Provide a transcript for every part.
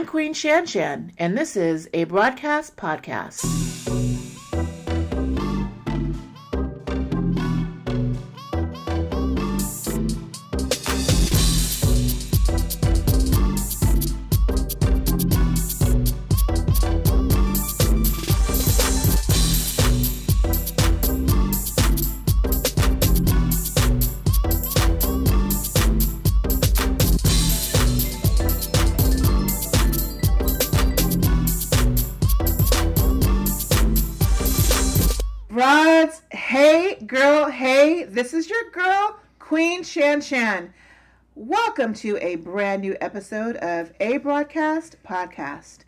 I'm Queen Shan Shan, and this is a broadcast podcast. This is your girl, Queen Shan Shan. Welcome to a brand new episode of A Broadcast Podcast.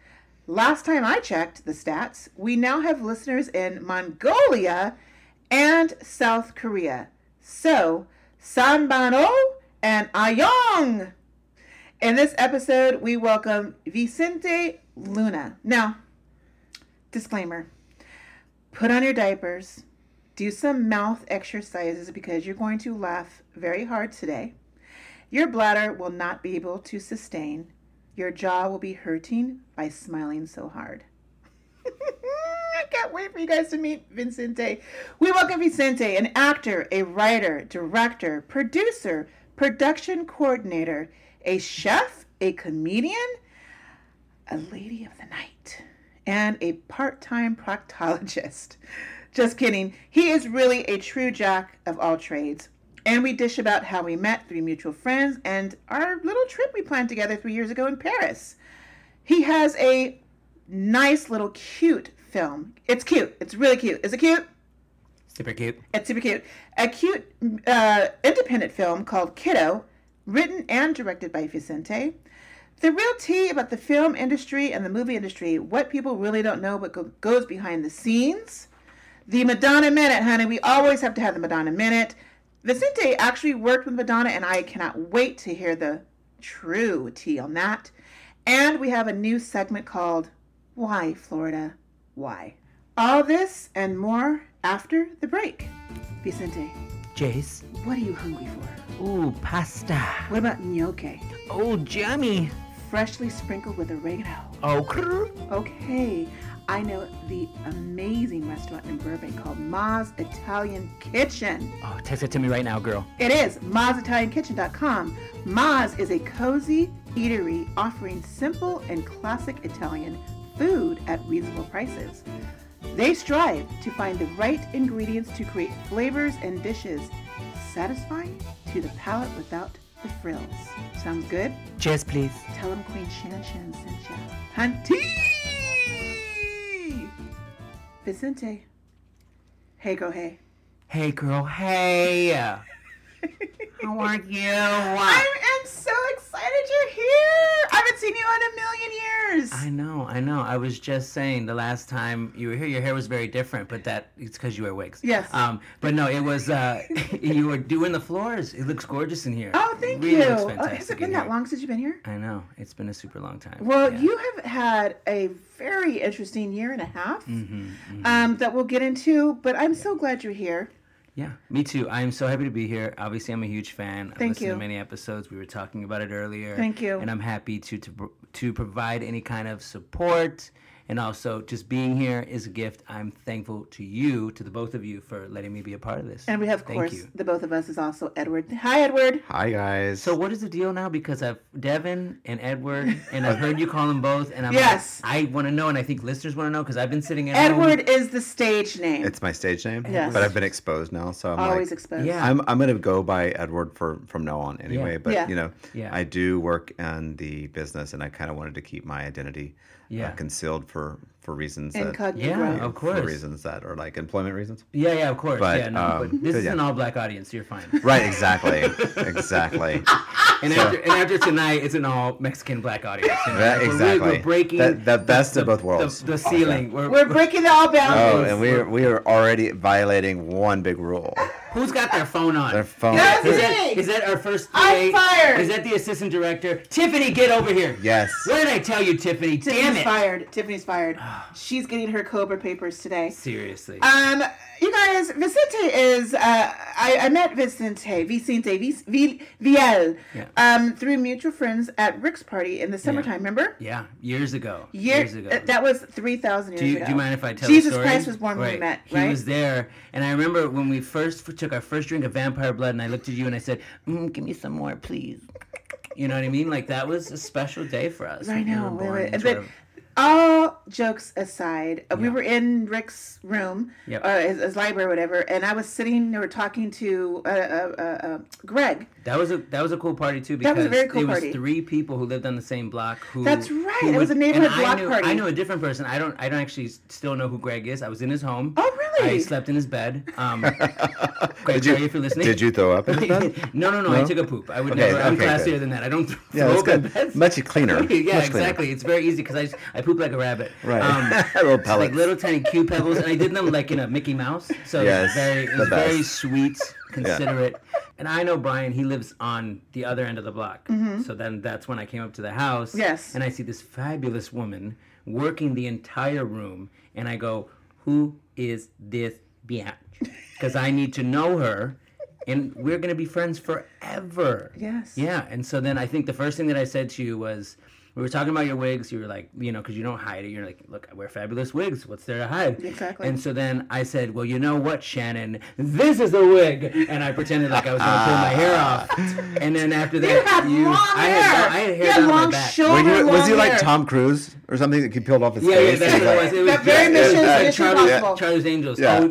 Last time I checked the stats, we now have listeners in Mongolia and South Korea. So, Sanbano and Ayong. In this episode, we welcome Vicente Luna. Now, disclaimer, put on your diapers. Do some mouth exercises because you're going to laugh very hard today. Your bladder will not be able to sustain. Your jaw will be hurting by smiling so hard. I can't wait for you guys to meet Vicente. We welcome Vicente, an actor, a writer, director, producer, production coordinator, a chef, a comedian, a lady of the night, and a part-time proctologist. Just kidding. He is really a true jack of all trades. And we dish about how we met through mutual friends and our little trip we planned together 3 years ago in Paris. He has a nice little cute film. It's cute. It's really cute. Is it cute? Super cute. It's super cute. A cute independent film called Kiddo, written and directed by Vicente. The real tea about the film industry and the movie industry, what people really don't know but goes behind the scenes. The Madonna Minute, honey. We always have to have the Madonna Minute. Vicente actually worked with Madonna, and I cannot wait to hear the true tea on that. And we have a new segment called Why Florida? Why? All this and more after the break. Vicente. Jace. What are you hungry for? Ooh, pasta. What about gnocchi? Oh, jammy. Freshly sprinkled with oregano. Okay. Okay. I know the amazing restaurant in Burbank called Ma's Italian Kitchen. Oh, text it to me right now, girl. It is masitaliankitchen.com. Ma's is a cozy eatery offering simple and classic Italian food at reasonable prices. They strive to find the right ingredients to create flavors and dishes satisfying to the palate without the frills. Sounds good? Cheers, please. Tell them Queen Shan Shan sent you. Hunty! Vicente. Hey, girl, hey. Hey, girl, hey. How are you? I am so excited you're here. I haven't seen you in a million years. I know. I was just saying the last time you were here, your hair was very different, but it's because you wear wigs. Yes. But no, it was, you were doing the floors. It looks gorgeous in here. Oh, thank you. It really looks fantastic. Has it been that long since you've been here? I know. It's been a super long time. Well, yeah. You have had a very interesting year and a half that we'll get into, but I'm so glad you're here. Yeah, me too. I am so happy to be here. Obviously, I'm a huge fan. I've listened to many episodes. We were talking about it earlier. Thank you. And I'm happy to provide any kind of support. And also, just being here is a gift. I'm thankful to you, to the both of you, for letting me be a part of this. And we have, of course, the both of us is also Edward. Hi, Edward. Hi, guys. So what is the deal now? Because I've Devin and Edward, and I've heard you call them both. And I'm like, I want to know, and I think listeners want to know, because I've been sitting at Edward home. Is the stage name. It's my stage name. Yes. But I've been exposed now, so I'm always like, exposed. Yeah. I'm going to go by Edward from now on anyway. Yeah. But, you know, I do work in the business, and I kind of wanted to keep my identity concealed for reasons that are like employment reasons. Yeah, of course. But, but this is an all-black audience, so you're fine. Right, exactly. And, after tonight, it's an all-Mexican black audience. You know? We're breaking the best of both worlds. The ceiling. We're breaking the all boundaries. Oh, and we are already violating one big rule. Who's got their phone on? Their phone. That was me. Is that our first date? I'm fired. Is that the assistant director? Tiffany, get over here. Yes. What did I tell you, Tiffany? Damn it. Fired. Tiffany's fired. She's getting her COBRA papers today. Seriously. You guys, Vicente is. I met Vicente Viel through mutual friends at Rick's party in the summertime. Yeah. Remember? Yeah, years ago. Years ago. That was 3,000 years ago. Do you mind if I tell you? Jesus Christ was born when we met. Right. He was there, and I remember when we first took our first drink of vampire blood, and I looked at you and I said, "Give me some more, please." You know what I mean? Like that was a special day for us. I know. All jokes aside, we were in Rick's room, his library or whatever, and I was sitting or talking to Greg. That was a cool party too, because that was a very cool party. It was three people who lived on the same block. That's right. It was a neighborhood block party. I know a different person. I don't actually still know who Greg is. I was in his home. Oh really? I slept in his bed. Greg, sorry if you're listening. Did you throw up in his bed? No. I took a poop. I would never. I'm classier than that. I don't throw up in bed. Much cleaner. Exactly. It's very easy because I poop like a rabbit. Right. Little pellets. Like little tiny cue pebbles. And I did them like in a Mickey Mouse. So it was very sweet, considerate. Yeah. And I know Brian, he lives on the other end of the block. Mm-hmm. So then that's when I came up to the house. Yes. And I see this fabulous woman working the entire room. And I go, who is this bitch? Because I need to know her. And we're going to be friends forever. Yes. Yeah. And so then I think the first thing that I said to you was... We were talking about your wigs. You were like, because you don't hide it. You're like, look, I wear fabulous wigs. What's there to hide? Exactly. And so then I said, well, you know what, Shannon? This is a wig. And I pretended like I was going to pull my hair off. And then after that, I had hair down my back. Was he like Tom Cruise or something that he peeled off his face? Yeah, that's what it was. Charlie's Angels. Yeah.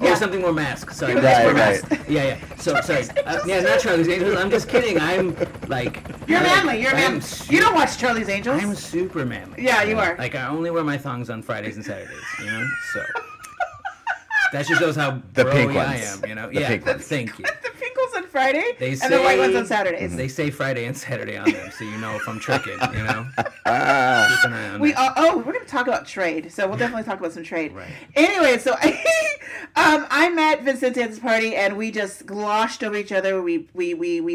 Or something more masks. Sorry. Right. Yeah. So, sorry. Not Charlie's Angels. I'm just kidding. I'm like... You're manly. You're manly. You don't watch Charlie's Angels? I'm super manly. Yeah, you are. Like, I only wear my thongs on Fridays and Saturdays, so... That just shows how bro-y I am, The pink ones. Thank you. The pink ones on Friday and the white ones on Saturdays. They say Friday and Saturday on them, so you know if I'm tricking, Keep an eye on we're going to talk about trade, so we'll definitely talk about some trade. Right. Anyway, so I met Vicente at this party, and we just gloshed over each other. We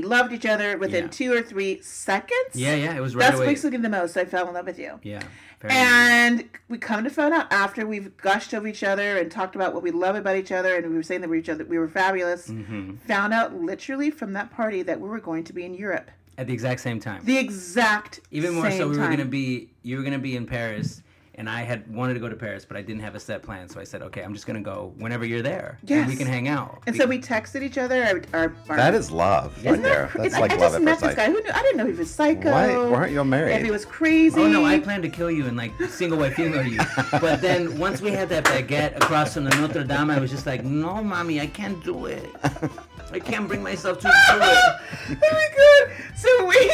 loved each other within 2 or 3 seconds. Yeah, it was right away. That's basically the most I fell in love with you. Yeah. And we come to find out after we've gushed over each other and talked about what we love about each other, and we were saying that we were fabulous. Mm-hmm. Found out literally from that party that we were going to be in Europe at the exact same time. We were going to be. You were going to be in Paris, and I had wanted to go to Paris, but I didn't have a set plan. So I said, okay, I'm just going to go whenever you're there, and we can hang out. And so we texted each other. That is love, right there. That's like love at first sight. I just met this guy. Who knew? I didn't know he was psycho. Why aren't you all married? And he was crazy. Oh no, I planned to kill you and like single white female you. But then once we had that baguette across from the Notre Dame, I was just like, no, mommy, I can't do it. I can't bring myself to do it. Oh my god! So we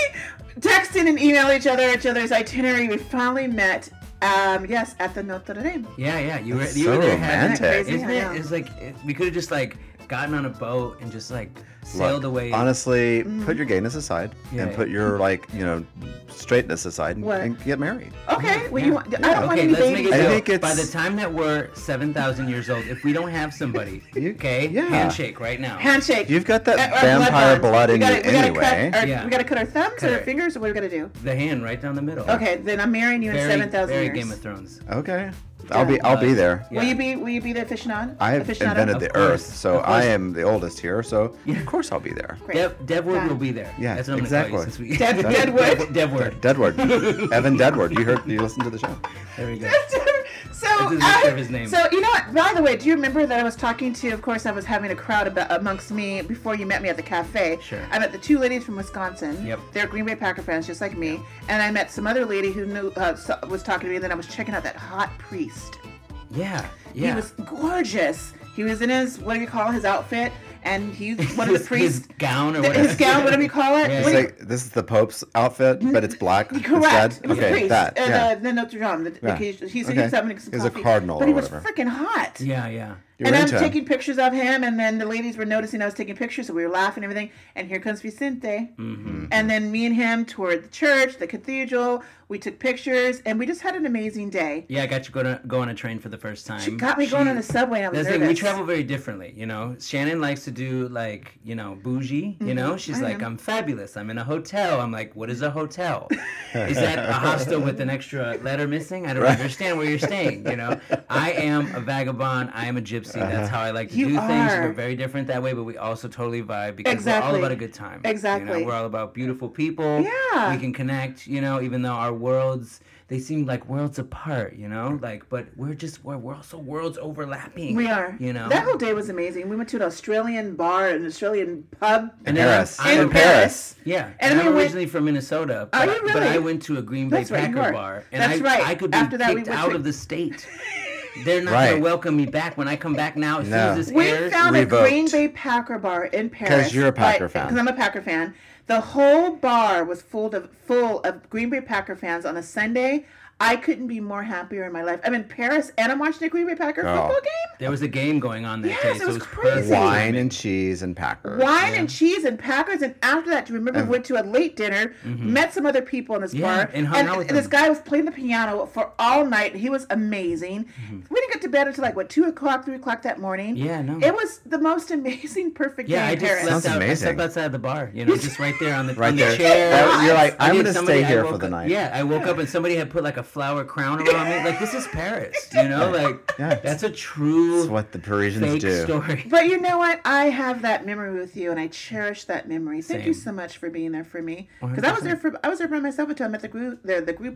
texted and emailed each other's itinerary. We finally met. At the Notre Dame. Yeah. You were there. Romantic. Isn't it? It's like we could have just like gotten on a boat and just like sailed away. Honestly, put your gayness aside and put your straightness aside and get married. Okay. Well, I think it's by the time that we're 7,000 years old, if we don't have somebody, handshake right now. Handshake. You've got that vampire blood in you anyway. We got to cut our thumbs or our fingers, or what do we got to do? The hand right down the middle. Okay. Then I'm marrying you in 7,000 years. Very Game of Thrones. Okay. I'll be there. Yeah. Will you be the aficionado? I have invented the earth, so I am the oldest here. So of course I'll be there. Deadwood will be there. Yeah, that's what exactly. Deadwood. Evan Deadwood. You listened to the show. There we go. So you know what? By the way, do you remember that I was talking to? Of course, I was having a crowd amongst me before you met me at the cafe. Sure. I met the two ladies from Wisconsin. Yep. They're Green Bay Packer fans, just like me. And I met some other lady who was talking to me. And then I was checking out that hot priest. Yeah. He was gorgeous. He was in his his outfit. And he's one of the priests. His gown or whatever. His gown, whatever you call it. Yeah. It's like, this is the Pope's outfit, but it's black. Correct. It was a priest. That, Notre Dame. He's having some coffee. He's a cardinal or whatever. But he was freaking hot. Yeah. And I'm taking pictures of him, and then the ladies were noticing I was taking pictures, so we were laughing and everything. And here comes Vicente. Mm-hmm. And then me and him toured the church, the cathedral. We took pictures, and we just had an amazing day. Yeah, I got you go on a train for the first time. She got me going on the subway, and I was nervous. Like, we travel very differently, you know. Shannon likes to do, like, you know, bougie, mm-hmm. you know. She's like, I'm fabulous. I'm in a hotel. I'm like, what is a hotel? Is that a hostel with an extra letter missing? I don't understand where you're staying, you know. I am a vagabond. I am a gypsy. See, that's how I like to do things. We're very different that way, but we also totally vibe because we're all about a good time. Exactly. You know, we're all about beautiful people. Yeah. We can connect, you know, even though our worlds, they seem like worlds apart, you know? Like, but we're also worlds overlapping. We are. You know? That whole day was amazing. We went to an Australian bar, an Australian pub. In Paris. In Paris. Yeah. And I'm originally from Minnesota. But, are you really? But I went to a Green Bay Packer bar. And I could be kicked out of the state. They're not going to welcome me back when I come back now. As soon as this airs, we found a Green Bay Packer bar in Paris. Because you're a Packer fan. Because I'm a Packer fan. The whole bar was full of Green Bay Packer fans on a Sunday. I couldn't be more happier in my life. I'm in Paris, and I'm watching a Green Bay Packer football game. There was a game going on that day. Yes, it was crazy. Wine and cheese and Packers. Wine and cheese and Packers. And after that, do you remember we went to a late dinner, met some other people in this bar, and hung out with them. This guy was playing the piano for all night. He was amazing. We didn't get to bed until like, 2 o'clock, 3 o'clock that morning. Yeah, no. It was the most amazing, perfect day in Paris. Sounds amazing. I slept outside the bar, you know, just right there on the chair. You're like, I'm going to stay here for the night. Yeah, I woke up and somebody had put like a flower crown around me. Like, this is Paris, you know? Like, that's a true It's what the Parisians fake do. Story. But you know what? I have that memory with you, and I cherish that memory. Thank you so much for being there for me. Because I was there by myself until I met the group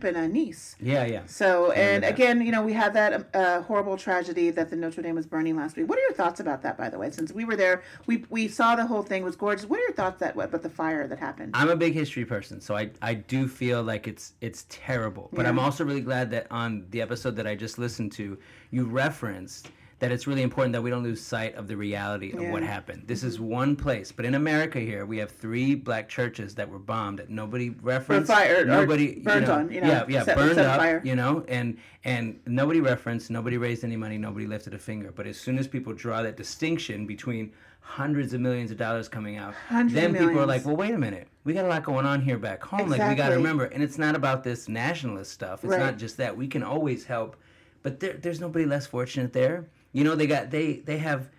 in Nice. Yeah, yeah. So, and again, you know, we had that horrible tragedy that the Notre Dame was burning last week. What are your thoughts about that, by the way? Since we were there, we saw the whole thing. It was gorgeous. What are your thoughts about the fire that happened? I'm a big history person, so I do feel like it's terrible. But I'm also really glad that on the episode that I just listened to, you referenced that it's really important that we don't lose sight of the reality of what happened. This is one place, but in America here, we have 3 black churches that were bombed that nobody referenced. Burned up, you know, and nobody referenced, nobody raised any money, nobody lifted a finger. But as soon as people draw that distinction between hundreds of millions of dollars coming out, then people are like, well, wait a minute. We got a lot going on here back home. Exactly. Like, we got to remember. And it's not about this nationalist stuff. It's not just that. We can always help. But there's nobody less fortunate there. You know, they have,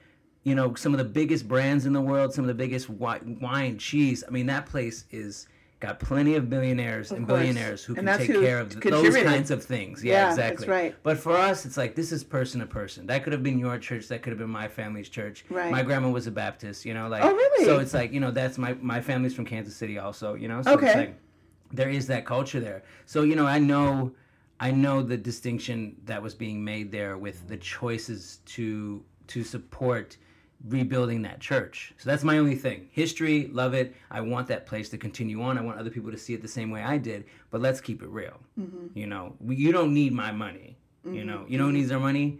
you know, some of the biggest brands in the world, some of the biggest wine, cheese. I mean, that place is got plenty of millionaires and billionaires who can take care of those kinds of things. Yeah, exactly. That's right. But for us, it's like, this is person to person. That could have been your church. That could have been my family's church. Right. My grandma was a Baptist, you know. Like, oh, really? So it's like, you know, that's my family's from Kansas City also, you know. So it's like, there is that culture there. So, you know, I know the distinction that was being made there with the choices to support rebuilding that church. So that's my only thing. History, love it. I want that place to continue on. I want other people to see it the same way I did, but let's keep it real. You know, you don't need my money. You know, you don't need their money.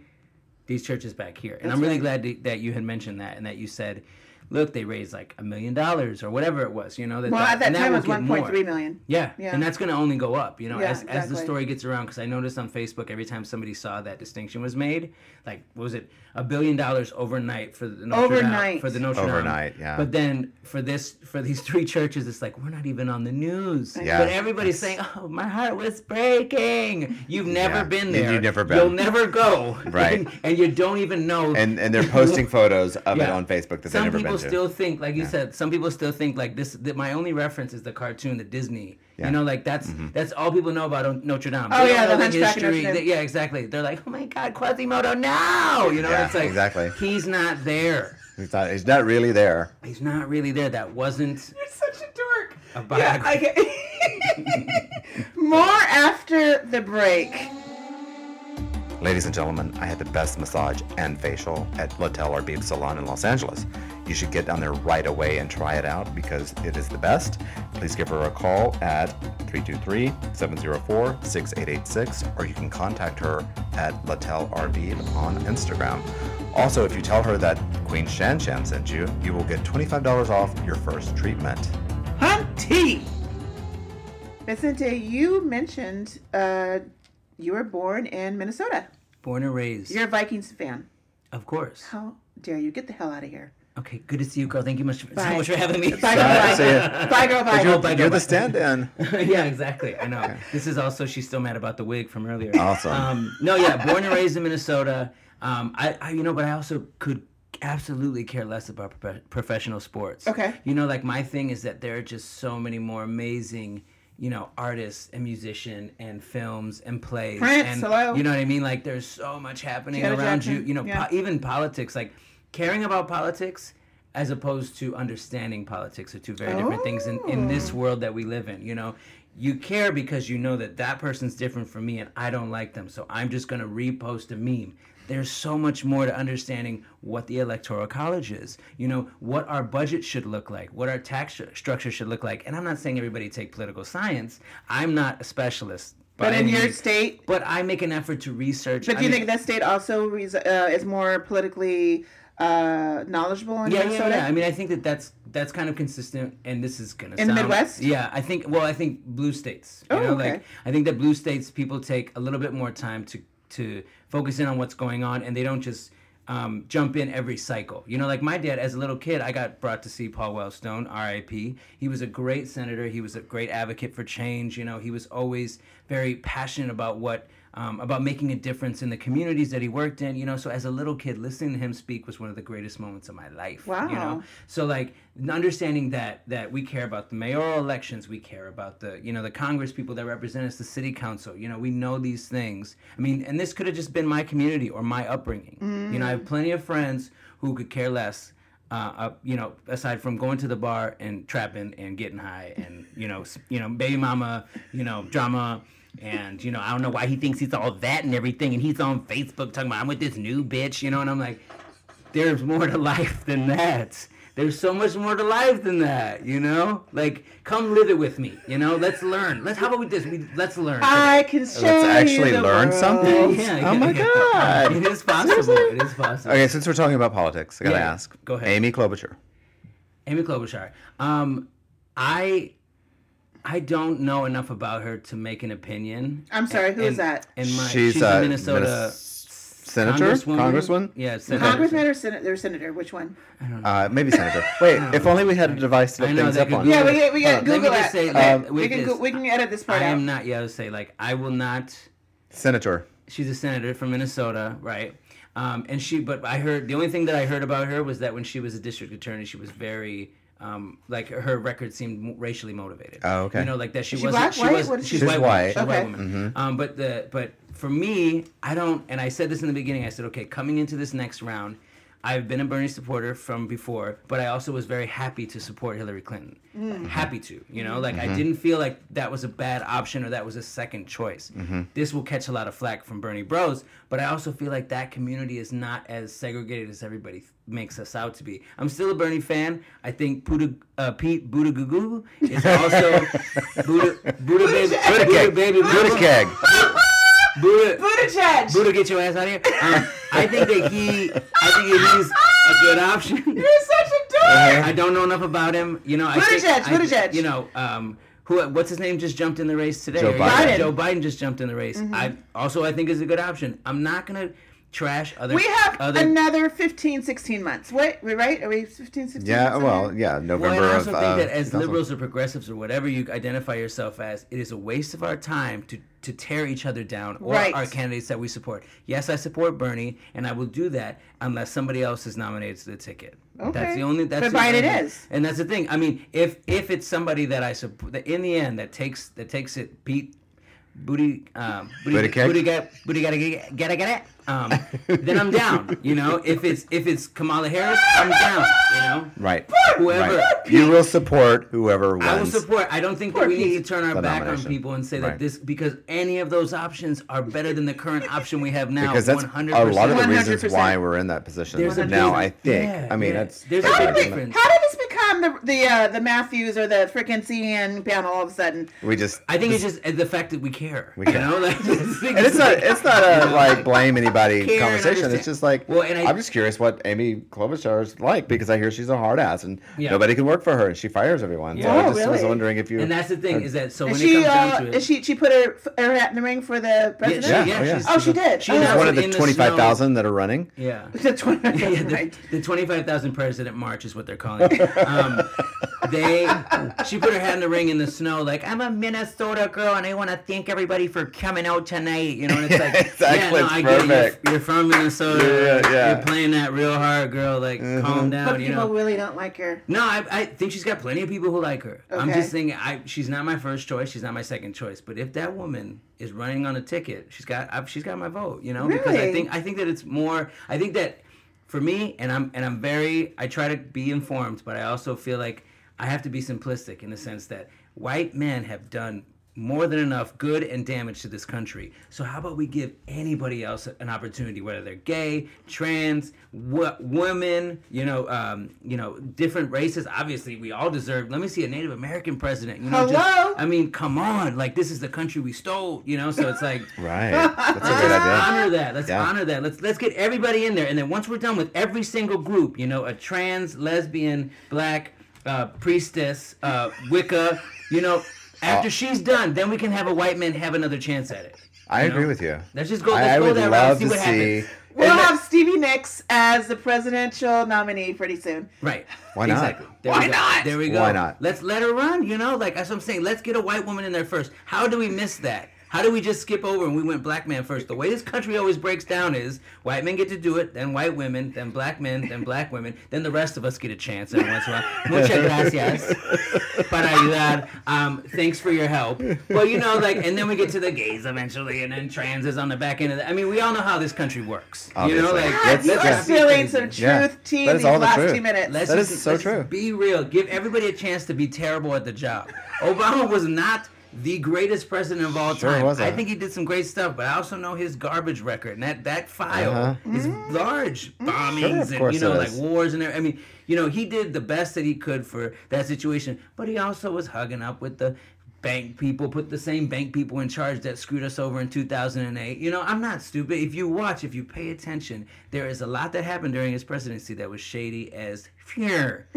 These churches back here. And I'm really glad that you had mentioned that, and that you said, look, they raised like $1 million or whatever it was, you know. Well, at that time it was 1.3 million. Yeah. And that's going to only go up, you know, as the story gets around. Because I noticed on Facebook every time somebody saw that distinction was made, like, what was it, $1 billion overnight for the Notre Dame? Overnight, yeah. But then for these 3 churches, it's like, we're not even on the news. Yeah. But everybody's saying, oh, my heart was breaking. You've never been there. You've never been. You'll never go. Right. And you don't even know. And they're posting photos of it on Facebook that they've never been. Still think, like you said, some people still think like this, that my only reference is the cartoon, the Disney, you know, like that's all people know about Notre Dame. Oh, yeah, the history. Yeah, exactly. They're like, oh my God, Quasimodo, no! You know, it's like, he's not there. He's not really there. He's not really there. That wasn't. You're such a dork. A biography. More after the break. Ladies and gentlemen, I had the best massage and facial at L'Hotel Arbib Salon in Los Angeles. You should get down there right away and try it out because it is the best. Please give her a call at 323-704-6886, or you can contact her at L'Hotel Arbib on Instagram. Also, if you tell her that Queen Shan Shan sent you, you will get $25 off your first treatment. Hunty! Vicente, you mentioned you were born in Minnesota. Born and raised. You're a Vikings fan. Of course. How dare you? Get the hell out of here. Okay, good to see you, girl. Thank you so much for having me. Bye, girl. You're the stand-in. Yeah, exactly. I know. This is also, she's still mad about the wig from earlier. Awesome. Born and raised in Minnesota. But I also could absolutely care less about professional sports. Okay. My thing is that there are just so many more amazing, artists and musicians and films and plays. Prince, and, hello. You know what I mean? Like, there's so much happening around you. Even politics, like, caring about politics as opposed to understanding politics are two very different things in this world that we live in. You care because you know that person's different from me and I don't like them, so I'm just going to repost a meme. There's so much more to understanding what the Electoral College is, what our budget should look like, what our tax structure should look like. And I'm not saying everybody take political science. I'm not a specialist. But in your state? But I make an effort to research. But do you think that state also is more politically... knowledgeable in Minnesota? Yeah. I mean, I think that's kind of consistent, and this is going to sound... In the Midwest? Yeah, I think blue states. I think that blue states, people take a little bit more time to focus in on what's going on, and they don't just jump in every cycle. My dad, as a little kid, I got brought to see Paul Wellstone, R.I.P. He was a great senator. He was a great advocate for change. He was always very passionate about about making a difference in the communities that he worked in, so as a little kid, listening to him speak was one of the greatest moments of my life. Wow. So understanding that we care about the mayoral elections, we care about the Congress people that represent us, the city council, we know these things. I mean, and this could have just been my community or my upbringing. Mm. I have plenty of friends who could care less, aside from going to the bar and trapping and getting high and, baby mama, drama. And, I don't know why he thinks he's all that and everything. And he's on Facebook talking about, I'm with this new bitch, And I'm like, there's more to life than that. There's so much more to life than that, Like, come live it with me, Let's learn. How about with this? Let's learn. I can show you the world. Let's actually learn something? Yeah, oh, my God. It is possible. It is possible. Okay, since we're talking about politics, I got to ask. Go ahead. Amy Klobuchar. I don't know enough about her to make an opinion. I'm sorry, who is that? She's a Minnesota senator? Congresswoman? Yeah, senator. Congressman or senator? Which one? I don't know. Maybe senator. Wait, if only we had a device to look things up on. Yeah, we got Google that. We can edit this part out. I am not, I will not. Senator. She's a senator from Minnesota, right? But I heard, the only thing that I heard about her was that when she was a district attorney, she was very... her record seemed racially motivated. Oh, okay. She wasn't. She's white. She's a white woman. Mm-hmm. But for me, I don't. And I said this in the beginning. I said, okay, coming into this next round, I've been a Bernie supporter from before, but I also was very happy to support Hillary Clinton. Mm-hmm. Happy to, I didn't feel like that was a bad option or that was a second choice. Mm-hmm. This will catch a lot of flack from Bernie Bros, but I also feel like that community is not as segregated as everybody makes us out to be. I'm still a Bernie fan. I think Pete Buttigieg is also Buttigieg. Buttigieg. Buddha, get your ass out of here. I think he's a good option. You're such a dork. I don't know enough about him. Buttigieg. What's his name just jumped in the race today? Joe Biden just jumped in the race. Mm-hmm. I think is a good option. I'm not gonna trash other. We have another 15, 16 months. Wait, we right? Are we 15, 16? Yeah. Months well, yeah. November. Well, I also think that as liberals or progressives or whatever you identify yourself as, it is a waste of our time to tear each other down or our candidates that we support. Yes, I support Bernie, and I will do that unless somebody else is nominated to the ticket. Okay. That's the only thing. And that's the thing. I mean, if it's somebody that I support, in the end that takes it, Pete Buttigieg, then I'm down. If it's Kamala Harris, I'm down. Right. Whoever. Right. You will support whoever wins. I will support. I don't think that we need to turn our back on people and say that this because any of those options are better than the current option we have now. Because that's 100%. A lot of the reasons why we're in that position now. I think. I mean, that's. There's a big difference. How did this become on the Matthews or the freaking CNN panel all of a sudden. We just. I think it's just the fact that we care. We care. You know? It's not a like blame anybody conversation. It's just like, well, and I'm just curious what Amy Klobuchar is like, because I hear she's a hard ass and nobody can work for her and she fires everyone. Yeah. So I was wondering if you. And that's the thing is that so when she, it comes down to it, she put her hat in the ring for the president. She did. She's one of the 25,000 that are running. Yeah. The 25,000 President March is what they're calling it. She put her hat in the ring in the snow, like, I'm a Minnesota girl and I want to thank everybody for coming out tonight. You know, and it's like, exactly. I get it. You're from Minnesota. Yeah. You're playing that real hard, girl. Like, calm down. But people really don't like her. No, I think she's got plenty of people who like her. Okay. I'm just saying, she's not my first choice. She's not my second choice. But if that woman is running on a ticket, she's got my vote. You know, really? Because I think that it's more. I think that. For me, and I'm very, I try to be informed, but I also feel like I have to be simplistic in the sense that white men have done more than enough good and damage to this country. So how about we give anybody else an opportunity, whether they're gay, trans, women, different races. Obviously, we all deserve. Let me see a Native American president. You know, hello. Just, I mean, come on. Like, this is the country we stole. You know, so it's like right. That's a good idea. Honor that. Let's honor that. Let's get everybody in there, and then once we're done with every single group, you know, a trans, lesbian, black, priestess, Wicca, you know. After she's done, then we can have a white man have another chance at it. I agree with you. Let's just go that route and see what happens. We'll have Stevie Nicks as the presidential nominee pretty soon. Right. Why not? Exactly. Why not? There we go. Why not? Let's let her run, you know? Like, that's what I'm saying. Let's get a white woman in there first. How do we miss that? How do we just skip over and we went black man first? The way this country always breaks down is white men get to do it, then white women, then black men, then black women, then the rest of us get a chance every once in a while. Muchas gracias. Para ayudar. Thanks for your help. Well, and then we get to the gays eventually, and then trans is on the back end of that. I we all know how this country works. Obviously. You know, let's feeling some truth tea in these last 2 minutes. That is so true. Be real. Give everybody a chance to be terrible at the job. Obama was not the greatest president of all time. I think he did some great stuff, but I also know his garbage record, and that file is large. Bombings and wars and everything. He did the best that he could for that situation, but he also was hugging up with the bank people, put the same bank people in charge that screwed us over in 2008. I'm not stupid. If you pay attention, there is a lot that happened during his presidency that was shady as fear.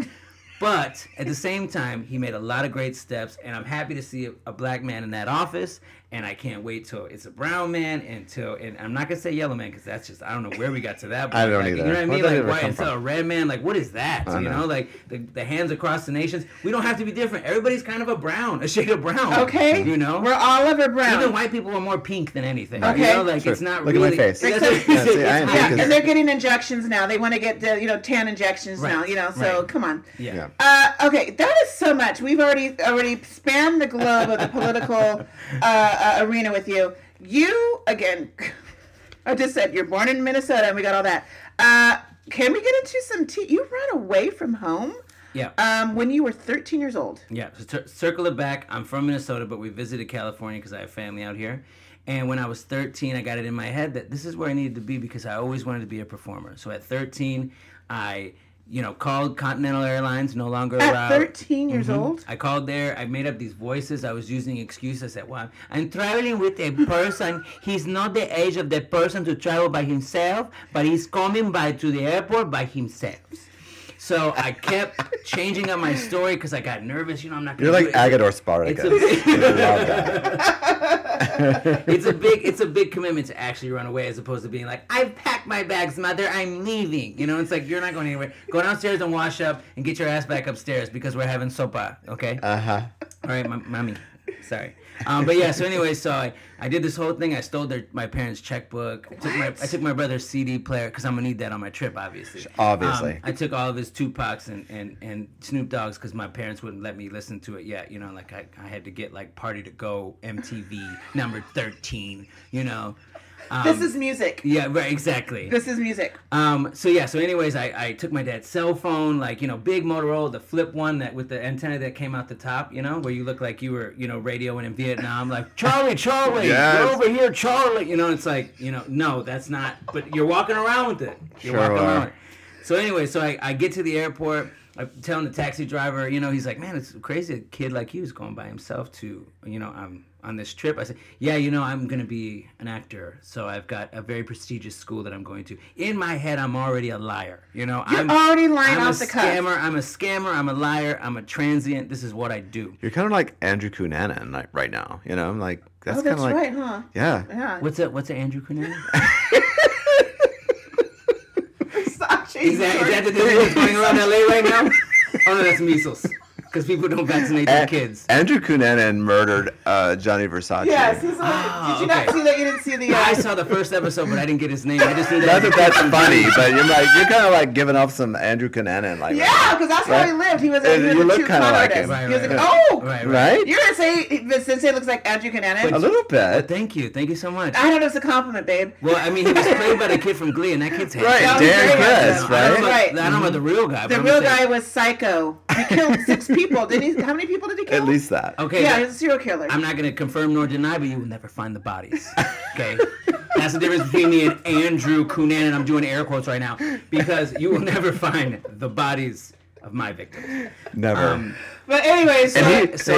But at the same time, he made a lot of great steps, and I'm happy to see a black man in that office. And I can't wait till it's a brown man, and I'm not gonna say yellow man because that's just I don't know where we got to that. But I don't either. You know what I mean? Like white until a red man. Like what is that? You know, like the hands across the nations. We don't have to be different. Everybody's kind of a shade of brown. Okay. You know, we're all over brown. Even white people are more pink than anything. Okay. It's not look really. Look at my face. And they're getting injections now. They want to get tan injections now. So come on. Yeah. Okay, that is so much. We've already spanned the globe of the political. Arena with you. You again. I just said you're born in Minnesota, and we got all that. Can we get into some tea? You ran away from home. Yeah. When you were 13 years old. Yeah. So circle it back. I'm from Minnesota, but we visited California because I have family out here. And when I was 13, I got it in my head that this is where I needed to be because I always wanted to be a performer. So at 13, I called Continental Airlines, no longer allowed. At 13 years old? I called there. I made up these voices. I was using excuses that, well, I'm traveling with a person. He's not the age of the person to travel by himself, but he's coming to the airport by himself. So I kept changing up my story because I got nervous. I'm not going to. You're like Agador Spartacus. It's a big commitment to actually run away as opposed to being like, I've packed my bags, mother. I'm leaving. It's like you're not going anywhere. Go downstairs and wash up and get your ass back upstairs because we're having sopa. Okay. All right, mommy. Sorry. So I did this whole thing. I stole my parents' checkbook. I took my brother's CD player because I'm gonna need that on my trip, obviously. I took all of his Tupacs and Snoop Dogg's because my parents wouldn't let me listen to it yet. I had to get Party to Go, MTV number 13. This is music. Yeah, right, exactly. This is music. I took my dad's cell phone, big Motorola, the flip one that with the antenna that came out the top, where you look like you were, radioing in Vietnam, like, Charlie, yes. Get over here, Charlie. It's like, no, that's not, but you're walking around with it. You're walking around. So I get to the airport. I'm telling the taxi driver, you know, he's like, man, it's crazy. A kid like you is going by himself to, you know, on this trip. I said, yeah, you know, I'm going to be an actor. So I've got a very prestigious school that I'm going to. In my head, I'm already a liar. You know, I'm a scammer. I'm a liar. I'm a transient. This is what I do. You're kind of like Andrew Cunanan right now. You know, I'm like, that's kind of like. Oh, that's right, huh? Yeah. Yeah. What's an Andrew Cunanan? Is that the thing that's going around LA right now? Oh no, that's measles. Because people don't vaccinate their kids. Andrew Cunanan murdered Johnny Versace. Yes, he's like, did you not see that? You didn't see the. Yeah, I saw the first episode, but I didn't get his name. I just knew that. That's funny, but you're kind of like giving off some Andrew Cunanan like. Yeah, because that's how he lived. He was. You look kind of like him. Right, he was like, oh, right. You're gonna say Vicente looks like Andrew Cunanan? A little bit. Well, thank you so much. I don't know if it's a compliment, babe. Well, I mean, he was played by the kid from Glee, and that kid's handsome. Right, Darren Criss, right? I don't know the real guy. The real guy was psycho. He killed 6 people. How many people did he kill? At least that. Okay. Yeah, he's a serial killer. I'm not going to confirm nor deny, but you will never find the bodies. Okay? That's the difference between me and Andrew Cunanan. I'm doing air quotes right now. Because you will never find the bodies of my victims. Never. But anyway, so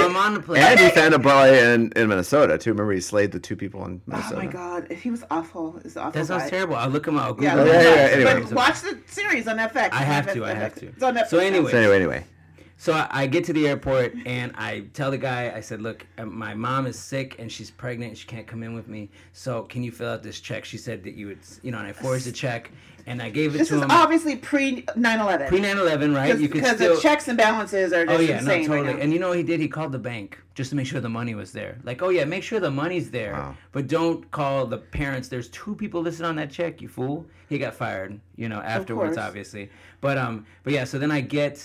I'm on the plane. And he found a body in Minnesota, too. Remember, he slayed the 2 people in Minnesota. Oh, my God. He was awful. That sounds terrible. I'll look him up. Anyway. But watch the series on FX. I have to. It's on FX. So anyway. So I get to the airport, and I tell the guy, I said, look, my mom is sick, and she's pregnant, and she can't come in with me, so can you fill out this check? She said that you would, you know, and I forged the check, and I gave it to him. This is obviously pre-9/11. Pre-9/11, right? Because the checks and balances are just insane. Oh, yeah, no, totally. Right, and you know what he did? He called the bank just to make sure the money was there. Like, oh, yeah, make sure the money's there, but don't call the parents. There's 2 people listed on that check, you fool. He got fired, you know, afterwards, obviously. But yeah, so then I get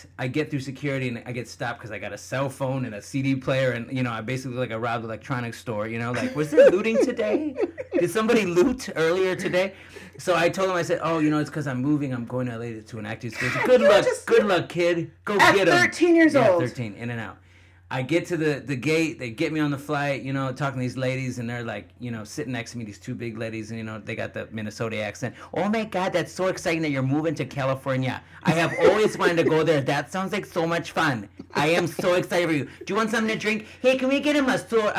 through security, and I get stopped because I got a cell phone and a CD player, and, you know, I basically, like, I robbed an electronics store, you know, like, was there looting today? Did somebody loot earlier today? So I told him, I said, oh, you know, it's because I'm moving. I'm going to LA to an acting school. Good luck. Good luck, kid. Go get him. At 13 years old. Yeah, 13, in and out. I get to the gate, they get me on the flight, you know, talking to these ladies, and they're like, you know, sitting next to me, these 2 big ladies, and, you know, they got the Minnesota accent. Oh, my God, that's so exciting that you're moving to California. I have always wanted to go there. That sounds like so much fun. I am so excited for you. Do you want something to drink? Hey, can we get him what do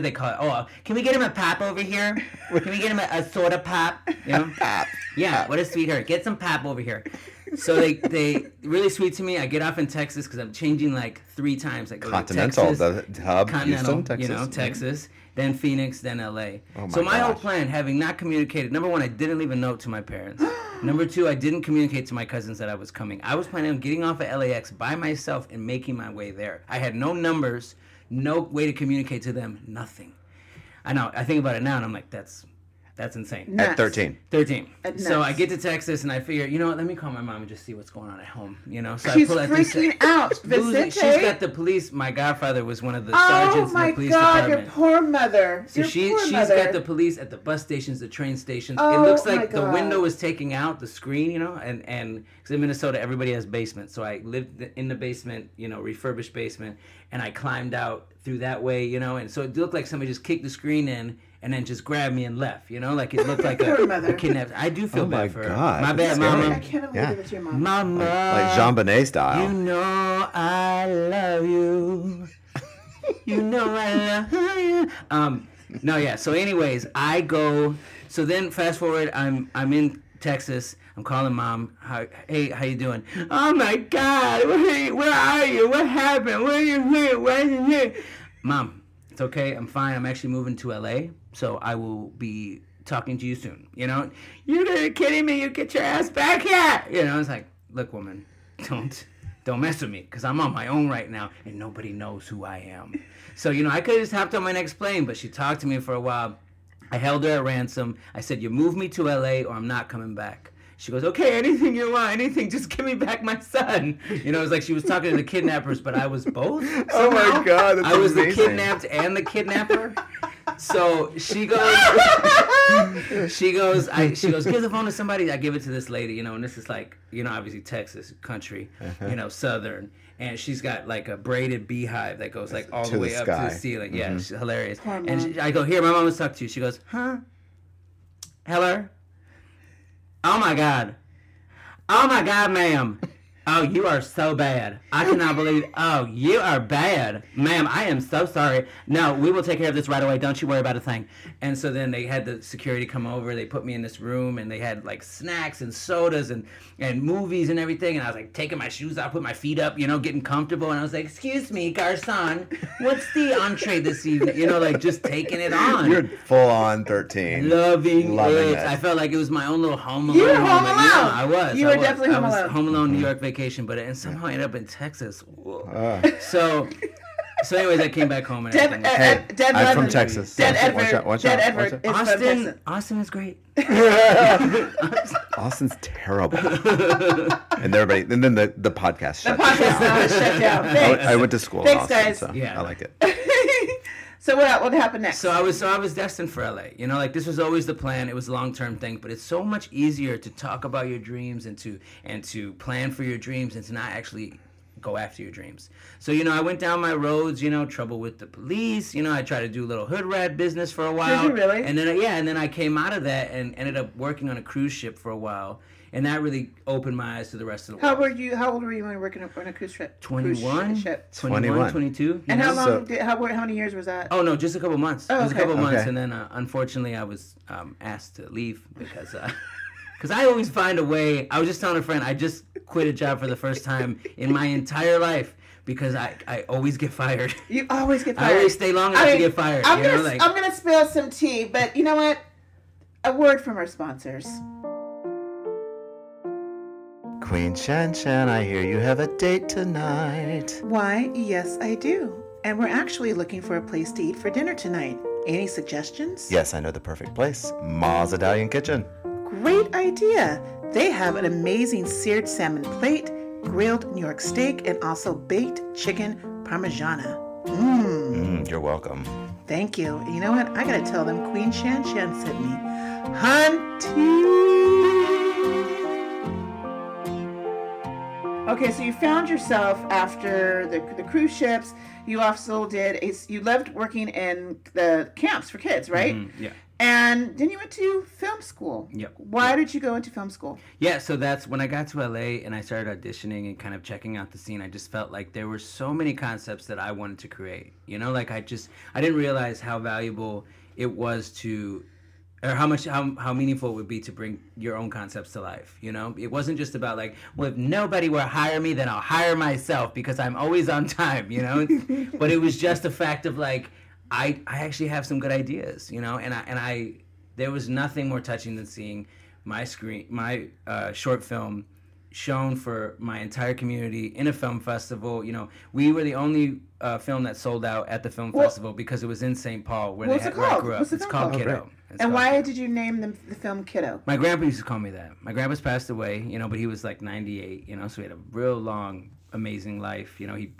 they call it? Oh, can we get him a pop over here? Can we get him a soda pop? You know? Pop. Yeah, what a sweetheart. Get some pop over here. So they really sweet to me. I get off in Texas because I'm changing like 3 times. I go to Texas, the hub, Continental, Houston, Texas, you know, Texas, then Phoenix, then L.A. So my whole plan, having not communicated, number 1, I didn't leave a note to my parents. Number 2, I didn't communicate to my cousins that I was coming. I was planning on getting off at LAX by myself and making my way there. I had no numbers, no way to communicate to them, nothing. I know. I think about it now, and I'm like, that's insane. Nuts. At 13. 13. At so nuts. I get to Texas, and I figure, you know what, let me call my mom and just see what's going on at home. You know, so she's freaking out, Vicente. She's got the police. My godfather was one of the sergeants in the police department. Oh, my God, your poor mother. So she's got the police at the bus stations, the train stations. It looks like the window was taking out the screen, you know, and because in Minnesota, everybody has basements. So I lived in the basement, you know, refurbished basement, and I climbed out through that way, you know, and so it looked like somebody just kicked the screen in and then just grabbed me and left, you know? Like, it looked like a kidnapped. I do feel bad for her. My bad, Mama. I can't believe it's your mom. Mama. Like Jean Bonnet style. You know I love you. You know I love you. No, yeah. So anyways, I go. So then fast forward, I'm in Texas. I'm calling Mom. Hey, how you doing? Oh, my God. Where are you? What happened? Where are you here? Why are you here? Mom, it's okay. I'm fine. I'm actually moving to L.A., so I will be talking to you soon, you know? You're kidding me. You get your ass back here. You know, it's like, look, woman, don't mess with me because I'm on my own right now and nobody knows who I am. So, you know, I could have just hopped on my next plane, but she talked to me for a while. I held her at ransom. I said, you move me to L.A. or I'm not coming back. She goes, okay, anything you want, anything, just give me back my son. You know, it's like she was talking to the kidnappers, but I was both. Somehow. Oh, my God, that's amazing. I was the kidnapped and the kidnapper. So she goes, she goes, give the phone to somebody. I give it to this lady, you know, and this is like, you know, obviously Texas, country, you know, southern. And she's got like a braided beehive that goes like all the way up to the ceiling. Mm-hmm. Yeah, she's hilarious. And I go, here, my mom was talking to you. She goes, huh? Hello? Oh, my God. Oh, my God, ma'am. Oh, you are so bad. I cannot believe. Oh, you are bad. Ma'am, I am so sorry. No, we will take care of this right away. Don't you worry about a thing. And so then they had the security come over. They put me in this room, and they had, like, snacks and sodas and movies and everything. And I was, like, taking my shoes off, put my feet up, you know, getting comfortable. And I was like, excuse me, garçon, what's the entree this evening? You know, like, just taking it on. You're full on 13. Loving it. I felt like it was my own little Home Alone. You were Home Alone. Yeah, I was. You were definitely Home Alone. I was Home Alone, New York vacation. But it somehow ended up in Texas. So anyways, I came back home and I'm from Texas. Dead Edward is from Texas. Austin is great. Austin's terrible. And everybody, and then the podcast shut down. I went to school in Austin, guys. So yeah. I like it. So what happened next? So I was destined for LA. You know, like, this was always the plan. It was a long-term thing, but it's so much easier to talk about your dreams and to plan for your dreams and to not actually go after your dreams. So, you know, I went down my roads, you know, trouble with the police, you know, I tried to do a little hood rat business for a while. Did you really? And then I came out of that and ended up working on a cruise ship for a while. And that really opened my eyes to the rest of the world. How old were you when you were working on a cruise ship? 21, 22. And how many years was that? Oh, no, just a couple months. Oh, okay. Just a couple months. And then, unfortunately, I was asked to leave because... Because I always find a way. I was just telling a friend, I just quit a job for the first time in my entire life because I always get fired. You always get fired. I always stay long enough to get fired. I'm going to spill some tea, but you know what? A word from our sponsors. Queen Shan Shan, I hear you have a date tonight. Why, yes, I do. And we're actually looking for a place to eat for dinner tonight. Any suggestions? Yes, I know the perfect place. Ma's Italian Kitchen. Great idea! They have an amazing seared salmon plate, grilled New York steak, and also baked chicken parmigiana. Mmm. You're welcome. Thank you. And you know what? I gotta tell them Queen Shan Shan sent me. Hunty! Okay, so you found yourself after the cruise ships. You also you loved working in the camps for kids, right? Mm-hmm, yeah. And then you went to film school. Yep. Why did you go into film school? Yeah, so that's when I got to LA and I started auditioning and kind of checking out the scene. I just felt like there were so many concepts that I wanted to create. You know, like I didn't realize how valuable it was to, or how meaningful it would be to bring your own concepts to life, you know? It wasn't just about like, well, if nobody will hire me, then I'll hire myself because I'm always on time, you know? But it was just a fact of like, I actually have some good ideas, you know, and there was nothing more touching than seeing my short film shown for my entire community in a film festival. You know, we were the only film that sold out at the film festival because it was in St. Paul where I grew up. It's called Kiddo. And why did you name the film Kiddo? My grandpa used to call me that. My grandpa's passed away, you know, but he was like 98, you know, so he had a real long, amazing life. You know, he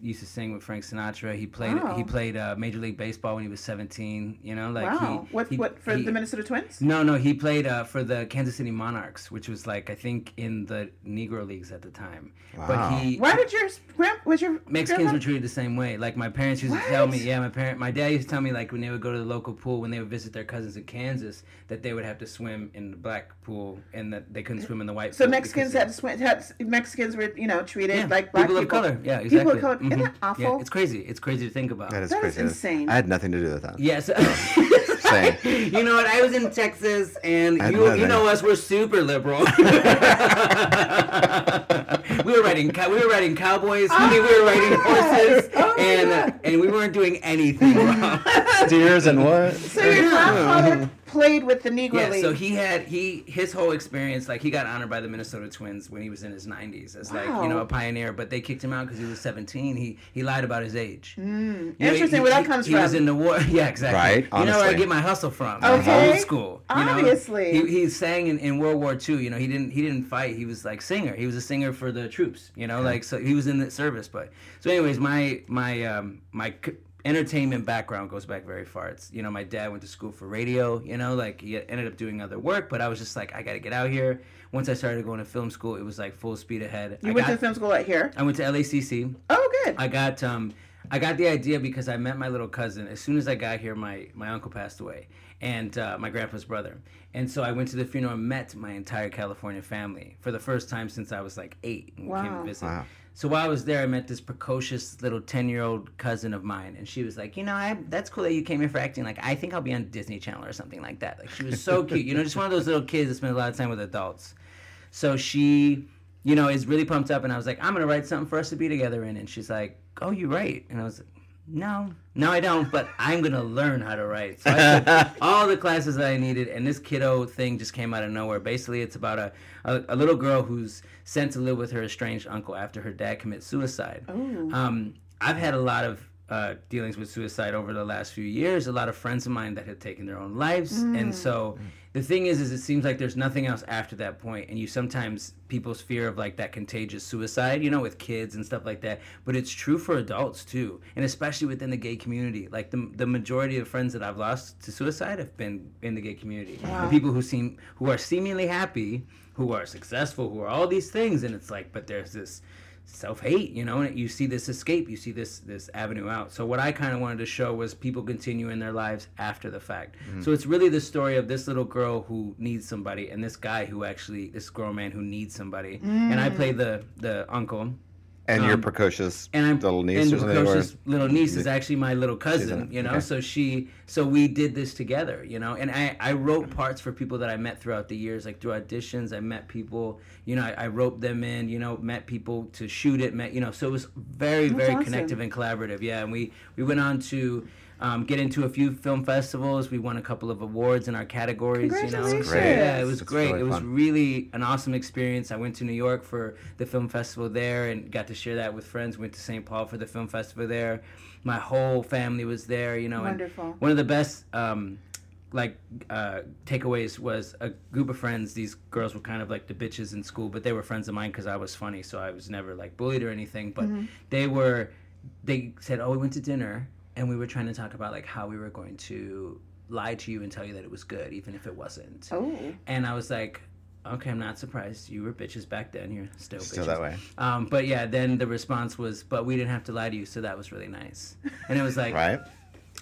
used to sing with Frank Sinatra. He played Major League Baseball when he was 17. You know, like wow. He, for the Minnesota Twins? No, he played for the Kansas City Monarchs, which was like I think in the Negro Leagues at the time. Wow. But Mexicans were treated the same way. Like my parents used to tell me, my dad used to tell me like when they would go to the local pool when they would visit their cousins in Kansas that they would have to swim in the black pool and that they couldn't swim in the white pool. So Mexicans had to swim. Mexicans were treated like black people of color. Yeah, exactly. People of color. Mm-hmm. Isn't that awful? Yeah, it's crazy. It's crazy to think about. That is insane. I had nothing to do with that. Yes. You know what? I was in Texas, and you know us. We're super liberal. We were writing cowboys. We were writing horses, and we weren't doing anything wrong. Steers and what? So your grandfather played with the Negro League. So his whole experience, like he got honored by the Minnesota Twins when he was in his 90s as like, you know, a pioneer. But they kicked him out because he was 17. He lied about his age. Mm. You know, interesting where that comes from. He was in the war. Yeah, exactly. Right. Honestly. You know where I get my hustle from? Okay. Old school. You obviously. Know? He sang in World War II. You know, he didn't fight. He was like singer. He was a singer for the troops. You know, like so he was in the service. But so, anyways, my entertainment background goes back very far. It's, you know, my dad went to school for radio, you know, like he ended up doing other work, but I was just like, I got to get out here. Once I started going to film school, it was like full speed ahead. You went to film school out here? I went to LACC. Oh, good. I got I got the idea because I met my little cousin. As soon as I got here, my uncle passed away, and my grandpa's brother. And so I went to the funeral and met my entire California family for the first time since I was like 8 and came and visited. Wow. So while I was there, I met this precocious little 10-year-old cousin of mine, and she was like, you know, that's cool that you came here for acting. Like, I think I'll be on Disney Channel or something like that. Like, she was so cute. You know, just one of those little kids that spend a lot of time with adults. So she, you know, is really pumped up, and I was like, I'm going to write something for us to be together in. And she's like, oh, you write? And I was like, no, I don't, but I'm going to learn how to write. So I took all the classes that I needed, and this kiddo thing just came out of nowhere. Basically, it's about a little girl who's sent to live with her estranged uncle after her dad commits suicide. Oh. I've had a lot of dealings with suicide over the last few years, a lot of friends of mine that have taken their own lives. Mm. And so the thing is it seems like there's nothing else after that point. And you sometimes, people's fear of like that contagious suicide, you know, with kids and stuff like that. But it's true for adults too. And especially within the gay community. Like the majority of friends that I've lost to suicide have been in the gay community. Wow. The people who are seemingly happy, who are successful, who are all these things. And it's like, but there's this self-hate, you know, and you see this escape, you see this avenue out. So what I kind of wanted to show was people continue in their lives after the fact. Mm-hmm. So it's really the story of this little girl who needs somebody and this guy who actually, this grown man who needs somebody. Mm. And I play the uncle. And your precocious little niece. And the precocious little niece is actually my little cousin, you know. Okay. So we did this together, you know. And I wrote parts for people that I met throughout the years, like through auditions. I met people, you know. I roped them in, you know. Met people to shoot it, you know. So it was very awesome. Connective and collaborative, yeah. And we went on to get into a few film festivals. We won a couple of awards in our categories. Congratulations. You know? Yeah, it was great. Really it was fun. Really an awesome experience. I went to New York for the film festival there and got to share that with friends. Went to St. Paul for the film festival there. My whole family was there, you know. Wonderful. And one of the best takeaways was a group of friends. These girls were kind of like the bitches in school, but they were friends of mine because I was funny, so I was never like bullied or anything. But they said, oh, we went to dinner. And we were trying to talk about like how we were going to lie to you and tell you that it was good, even if it wasn't. Oh. And I was like, okay, I'm not surprised. You were bitches back then. You're still bitches. That way. But yeah, then the response was, but we didn't have to lie to you, so that was really nice. And it was like, right?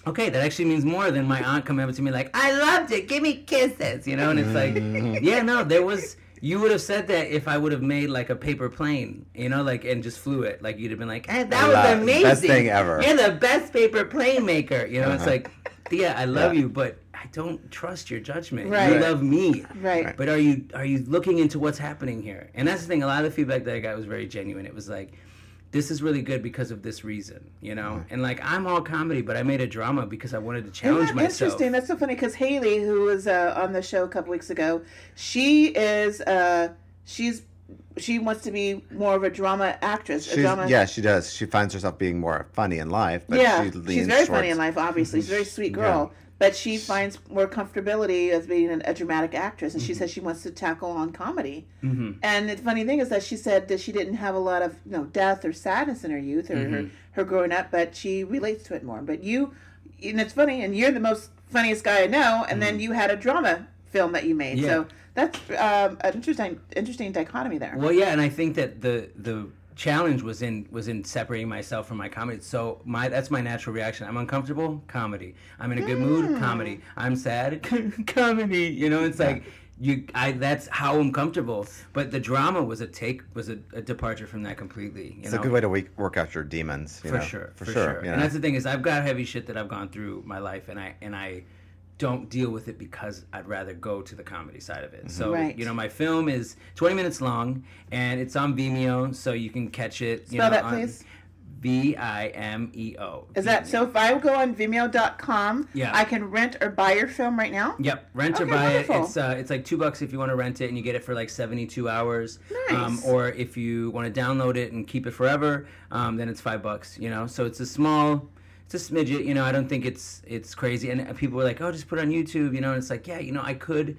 Okay, that actually means more than my aunt coming up to me like, I loved it. Give me kisses, you know. And it's like, yeah, no, there was. You would have said that if I would have made like a paper plane, you know, like and just flew it. Like you'd have been like, hey, that was amazing. Best thing ever. You're the best paper plane maker. You know, It's like, yeah, I love you, but I don't trust your judgment. Right. You love me. Right. But are you looking into what's happening here? And that's the thing. A lot of the feedback that I got was very genuine. It was like, this is really good because of this reason, you know? Mm-hmm. And, like, I'm all comedy, but I made a drama because I wanted to challenge myself. Interesting. That's so funny because Haley, who was on the show a couple weeks ago, she wants to be more of a drama actress. Yeah, she does. She finds herself being more funny in life. But yeah, she's very funny in life, obviously. She's a very sweet girl. Yeah. But she finds more comfortability as being a dramatic actress, and she says she wants to tackle on comedy. Mm-hmm. And the funny thing is that she said that she didn't have a lot of death or sadness in her youth or her growing up, but she relates to it more. But you, and it's funny, and you're the most funniest guy I know, and then you had a drama film that you made. Yeah. So that's an interesting dichotomy there. Well, yeah, and I think that the challenge was in separating myself from my comedy. So that's my natural reaction. I'm uncomfortable, comedy. I'm in a good mood, comedy. I'm sad, comedy. You know, it's like that's how I'm comfortable. But the drama was a departure from that completely. You know? A good way to work out your demons. For sure. You know? And that's the thing is I've got heavy shit that I've gone through my life, and I don't deal with it because I'd rather go to the comedy side of it. So, you know, my film is 20 minutes long, and it's on Vimeo, so you can catch it. Spell that, please. Vimeo. Is that, so if I go on Vimeo.com, I can rent or buy your film right now? Yep, rent or buy it. It's like $2 if you want to rent it, and you get it for like 72 hours. Nice. Or if you want to download it and keep it forever, then it's $5, you know? So it's a small... It's a smidget, you know. I don't think it's crazy. And people were like, "Oh, just put it on YouTube," you know. And it's like, yeah, you know, I could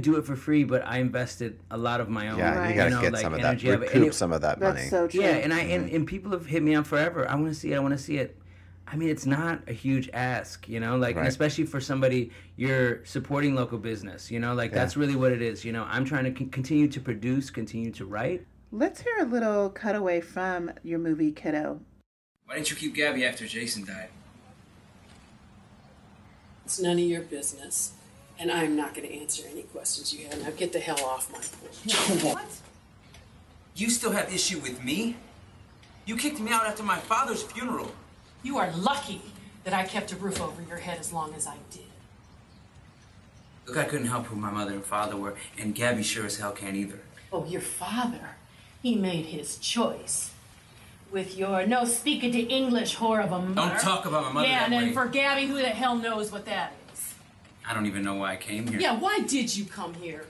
do it for free, but I invested a lot of my own. Yeah, right. You gotta get some of that, recoup some of that money. That's so true. Yeah, and I people have hit me up forever. I want to see it. I mean, it's not a huge ask, you know. Like, especially for somebody, you're supporting local business, you know. Like that's really what it is, you know. I'm trying to continue to produce, continue to write. Let's hear a little cutaway from your movie, Kiddo. Why didn't you keep Gabby after Jason died? It's none of your business, and I'm not going to answer any questions you have. Now get the hell off my porch. What? You still have issue with me? You kicked me out after my father's funeral. You are lucky that I kept a roof over your head as long as I did. Look, I couldn't help who my mother and father were, and Gabby sure as hell can't either. Oh, your father, he made his choice. With your no speaking to English whore of a mother. Don't talk about my mother that way. Yeah, and for Gabby, who the hell knows what that is? I don't even know why I came here. Yeah, why did you come here?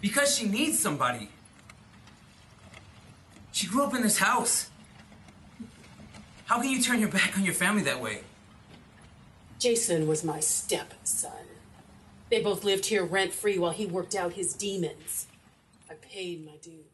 Because she needs somebody. She grew up in this house. How can you turn your back on your family that way? Jason was my stepson. They both lived here rent-free while he worked out his demons. I paid my dues.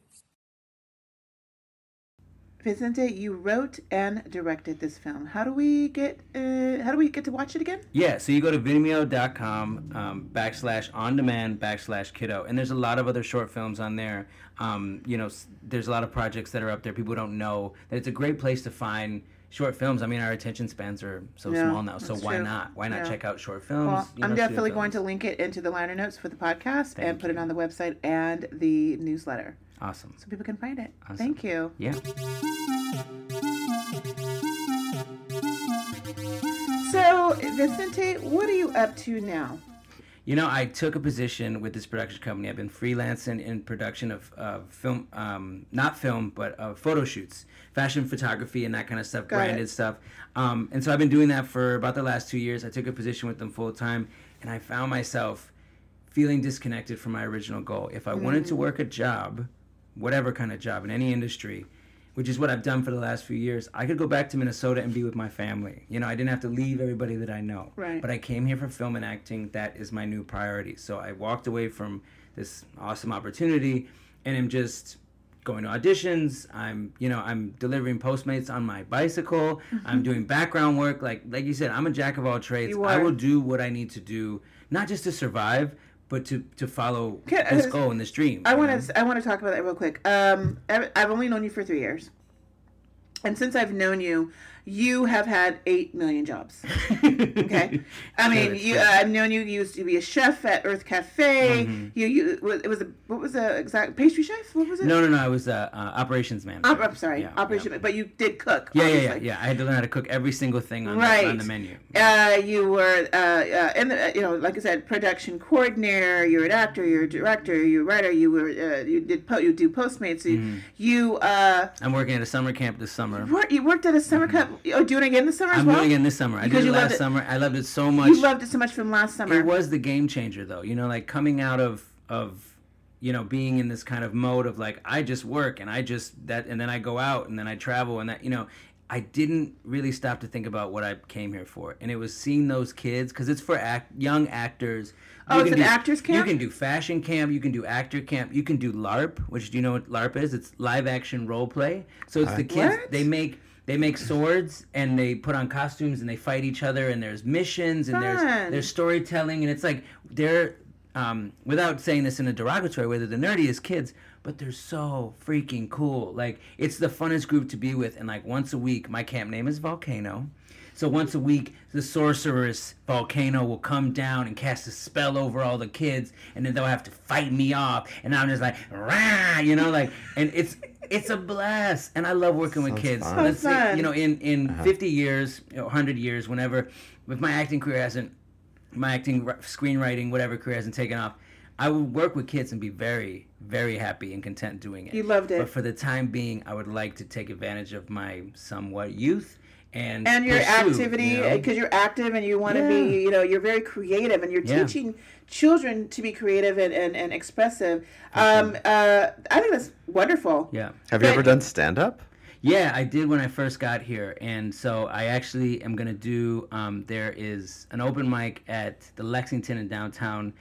Vicente, you wrote and directed this film. How do we get to watch it again? Yeah, so you go to Vimeo.com /on-demand/kiddo, and there's a lot of other short films on there. You know, there's a lot of projects that are up there. People don't know that it's a great place to find short films. I mean, our attention spans are so small now, so why not? Why not check out short films? Well, I'm definitely going to link it into the liner notes for the podcast and put it on the website and the newsletter. Awesome. So people can find it. Awesome. Thank you. Yeah. So, Vicente, what are you up to now? You know, I took a position with this production company. I've been freelancing in production of film, not film, but photo shoots, fashion photography and that kind of stuff, branded stuff. And so I've been doing that for about the last 2 years. I took a position with them full time, and I found myself feeling disconnected from my original goal. If I wanted to work a job, whatever kind of job in any industry, which is what I've done for the last few years, I could go back to Minnesota and be with my family. You know, I didn't have to leave everybody that I know. Right. But I came here for film and acting. That is my new priority. So I walked away from this awesome opportunity, and I'm just going to auditions. I'm delivering Postmates on my bicycle. I'm doing background work. Like you said, I'm a jack of all trades. I will do what I need to do, not just to survive, but to follow this goal and this dream. I want to talk about that real quick. I've only known you for 3 years. And since I've known you, you have had 8 million jobs. Okay? I mean, I've known you. You used to be a chef at Earth Cafe. What was the exact pastry chef? What was it? No. I was operations manager. I'm sorry. Yeah, operations, but you did cook. Yeah. I had to learn how to cook every single thing on the menu. You were in the, you know, like I said, production coordinator, you're an actor, you're a director, you're a writer, you were you do Postmates. So I'm working at a summer camp this summer. You worked at a summer camp. Oh, do it again this summer as well? I'm doing it again this summer. I did it last summer. I loved it so much. You loved it so much from last summer. It was the game changer, though. You know, like coming out of you know, being in this kind of mode of like, I just work and I just that, and then I go out and then I travel and that, you know, I didn't really stop to think about what I came here for. And it was seeing those kids, because it's for young actors. Oh, it's an actor's camp? You can do fashion camp. You can do actor camp. You can do LARP, which do you know what LARP is? It's live action role play. So it's the kids. What? They make swords, and they put on costumes, and they fight each other, and there's missions, and there's storytelling, and it's like they're, without saying this in a derogatory way, they're the nerdiest kids, but they're so freaking cool. Like, it's the funnest group to be with, and like once a week, my camp name is Volcano, so once a week, the sorceress Volcano will come down and cast a spell over all the kids, and then they'll have to fight me off, and I'm just like, rah, you know, like, and it's a blast, and I love working with kids. Fun. Let's say, you know, in 50 years, you know, 100 years, whenever, if my acting, screenwriting, whatever career hasn't taken off, I would work with kids and be very, very happy and content doing it. You loved it. But for the time being, I would like to take advantage of my somewhat youth. And your activity, because you're active and you want to be, you know, you're very creative and you're teaching children to be creative and expressive. I think that's wonderful. Yeah. Have you ever done stand-up? Yeah, I did when I first got here. And so I actually am going to do, there is an open mic at the Lexington in downtown.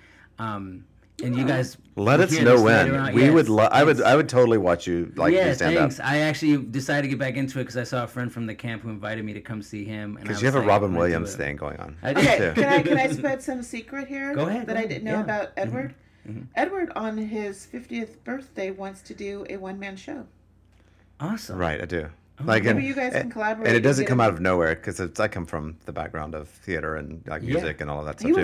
And you guys let us know when we would I would totally watch you do stand up. I actually decided to get back into it because I saw a friend from the camp who invited me to come see him, because you have a Robin Williams thing going on. I do too. Can I spread some secret here? Go ahead. I didn't know about Edward. Edward on his 50th birthday wants to do a one-man show. Awesome. Right, I do. Like, maybe you guys can collaborate. And it doesn't come out of nowhere, because I come from the background of theater and like music and all of that stuff. You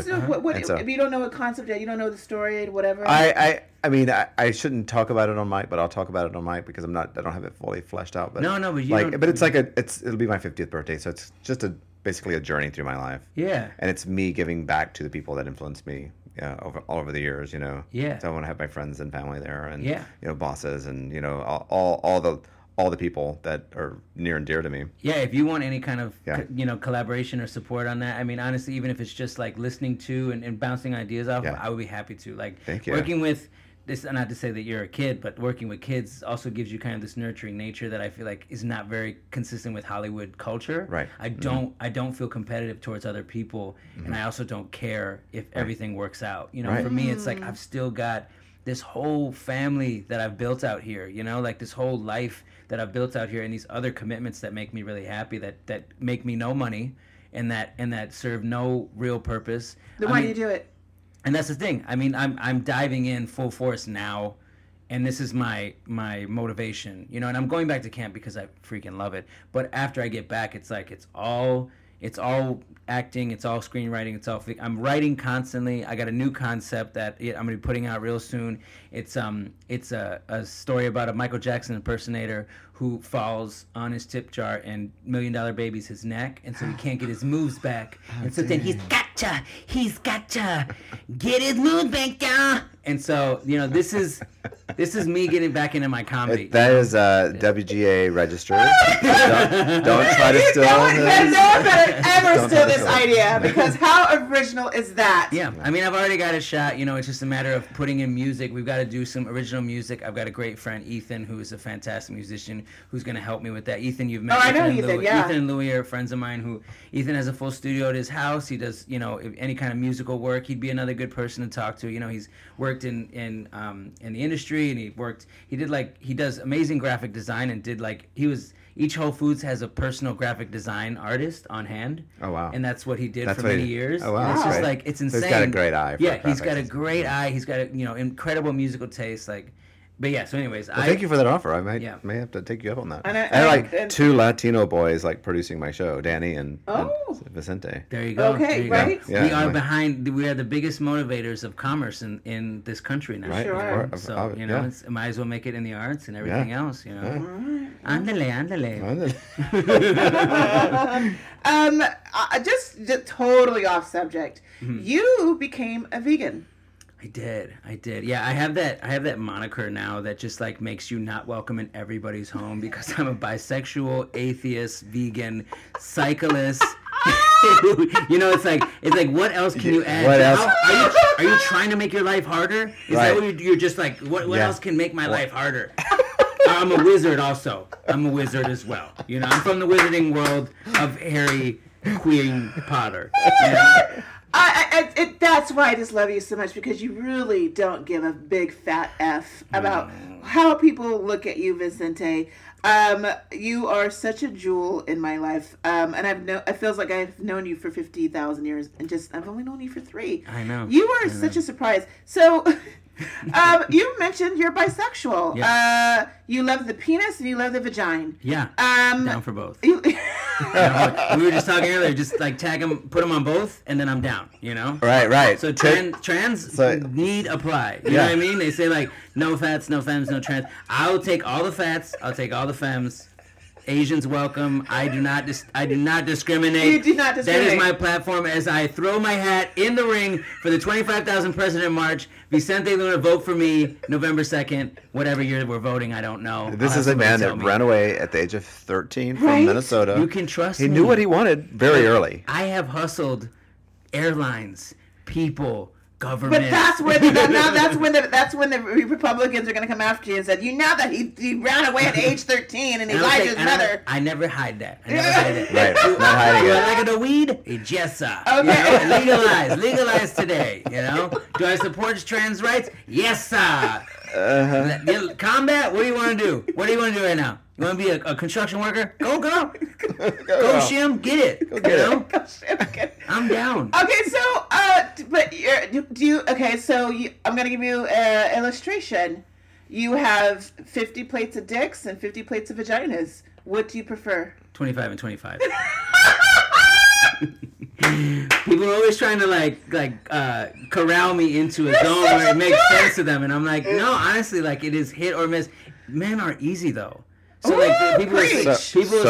also, if you don't know a concept yet, you don't know the story, whatever. I mean, I shouldn't talk about it on mic, but I'll talk about it on mic because I don't have it fully fleshed out. But no, but you like, but it's like it'll be my 50th birthday, so it's just basically a journey through my life. Yeah, and it's me giving back to the people that influenced me. Yeah, all over the years, you know. Yeah. So I want to have my friends and family there, and you know, bosses, and you know, all the people that are near and dear to me. Yeah, if you want any kind of you know, collaboration or support on that, I mean, honestly, even if it's just like listening to and bouncing ideas off, I would be happy to. Like, thank you. Working with this, not to say that you're a kid, but working with kids also gives you kind of this nurturing nature that I feel like is not very consistent with Hollywood culture. Right. I don't feel competitive towards other people, and I also don't care if everything works out. You know, for me, it's like I've still got this whole family that I've built out here. You know, like this whole life that I've built out here, and these other commitments that make me really happy, that make me no money, and that serve no real purpose. Then why do you do it? And that's the thing. I mean, I'm diving in full force now, and this is my motivation, you know. And I'm going back to camp because I freaking love it. But after I get back, it's like it's all acting, it's all screenwriting, it's all. I'm writing constantly. I got a new concept that I'm gonna be putting out real soon. It's a story about a Michael Jackson impersonator who falls on his tip jar and $1 Million Baby's his neck, and so he can't get his moves back. And so then he's gotcha, get his moves back down. And so, you know, this is me getting back into my comedy. That is WGA registered. don't try to steal this. No one better ever steal this idea, because how original is that? Yeah, I mean, I've already got a shot. You know, it's just a matter of putting in music. We've got to do some original music. I've got a great friend, Ethan, who is a fantastic musician, who's going to help me with that. Ethan, you've met. Oh, I know Ethan. Louis. Yeah. Ethan and Louis are friends of mine. Ethan has a full studio at his house. He does, you know, any kind of musical work. He'd be another good person to talk to. You know, he's worked in the industry, and he does amazing graphic design, and each Whole Foods has a personal graphic design artist on hand. Oh wow! And that's what he did for many years. Oh wow! And it's just like, it's insane. So he's got a great eye. Yeah, he's got a great eye. He's got incredible musical taste. Like, but yeah. So anyways, thank you for that offer. I may have to take you up on that. And two Latino boys like producing my show, Danny and Vicente. There you go. Okay, right. Yeah. We are behind. We are the biggest motivators of commerce in this country now. Right. Sure. So you know, I might as well make it in the arts and everything else. You know. Yeah. Andale. Just totally off subject. Mm-hmm. You became a vegan. I did. Yeah, I have that moniker now that just like makes you not welcome in everybody's home, because I'm a bisexual, atheist, vegan, cyclist. You know, it's like what else can you add? What else? Are you trying to make your life harder? Is that what you're just like? What else can make my life harder? I'm a wizard also. I'm a wizard as well. You know, I'm from the wizarding world of Harry Queen Potter. That's why I just love you so much, because you really don't give a big fat F about how people look at you, Vicente. You are such a jewel in my life, and it feels like I've known you for 50,000 years, and just I've only known you for 3. I know. You are such a surprise. So, you mentioned you're bisexual. Yeah. You love the penis and you love the vagina. Yeah. Down for both. We were just talking earlier. Just like tag them, put them on both, and then I'm down. You know. Right. So trans need apply. You know what I mean? They say like no fats, no femmes, no trans. I'll take all the fats. I'll take all the femmes. Asians welcome. I do not discriminate. You do not discriminate. That is my platform. As I throw my hat in the ring for the 25,000 President March, Vicente Luna, vote for me November 2nd. Whatever year we're voting, I don't know. This is a man that ran away at the age of 13 from Minnesota. You can trust him. He knew what he wanted very early. I have hustled airlines, people. Government. But that's when the Republicans are going to come after you and said, you know that he ran away at age 13 and he lied to his mother. I never hide that. I never hide it. Right. Not hiding it. Like the weed, yes sir. Okay. You know? Legalize today. You know. Do I support trans rights? Yes sir. Combat? What do you want to do? What do you want to do right now? You want to be a construction worker? Go Shim, get it. Go get it. Go Shim, get it. I'm down. Okay, so I'm gonna give you an illustration. You have 50 plates of dicks and 50 plates of vaginas. What do you prefer? 25 and 25. People are always trying to like corral me into a zone where it makes sense to them, and I'm like, no, honestly, like it is hit or miss. Men are easy though. So like people will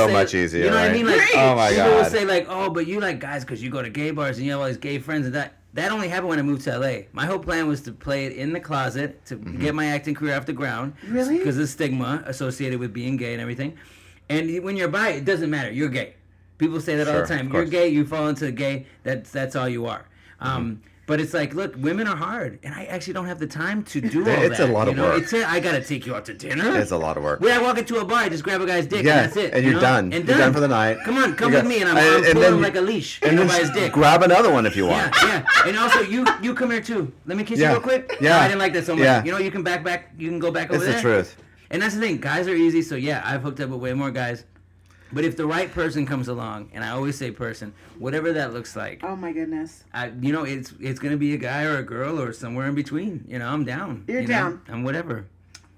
say, much easier. You know what I mean? Like, oh my god. People will say like, oh, but you like guys because you go to gay bars and you have all these gay friends and that. That only happened when I moved to LA. My whole plan was to play it in the closet to get my acting career off the ground. Really? Because of the stigma associated with being gay and everything. And when you're bi, it doesn't matter. You're gay. People say that all the time. You're gay. You fall into gay. That's all you are. But it's like, look, women are hard, and I actually don't have the time to do all that. It's a lot of work. It's I gotta take you out to dinner. It's a lot of work. When I walk into a bar, I just grab a guy's dick, and that's it. And you're done. And you're done for the night. Come on, come with me, and I'm pulling him like a leash. And then his dick. Grab another one if you want. Yeah, yeah. And also, you come here too. Let me kiss you real quick. Yeah. No, I didn't like that so much. Yeah. You know, you can you can go back over there. It's the truth. And that's the thing. Guys are easy, so yeah, I've hooked up with way more guys. But if the right person comes along, and I always say person, whatever that looks like. Oh, my goodness. You know, it's going to be a guy or a girl or somewhere in between. You know, I'm down. You're down. I'm whatever.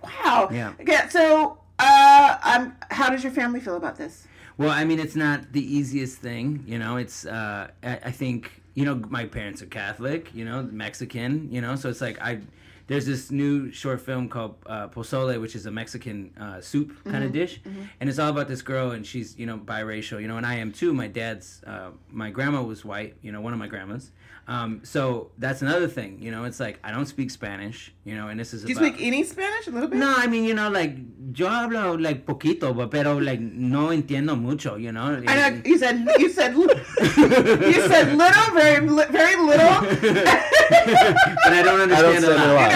Wow. Yeah. Okay, so how does your family feel about this? Well, I mean, it's not the easiest thing. You know, it's, I think, you know, my parents are Catholic, you know, Mexican, you know, so it's like there's this new short film called Pozole, which is a Mexican soup kind of dish. Mm-hmm. And it's all about this girl, and she's, you know, biracial, you know, and I am too. My dad's, my grandma was white, you know, one of my grandmas. So that's another thing, you know, it's like, I don't speak Spanish, you know, and this is Do you speak any Spanish, a little bit? No, I mean, you know, like, yo hablo, like, poquito, pero, like, no entiendo mucho, you know? I know, you said little, very little. But I don't understand a lot.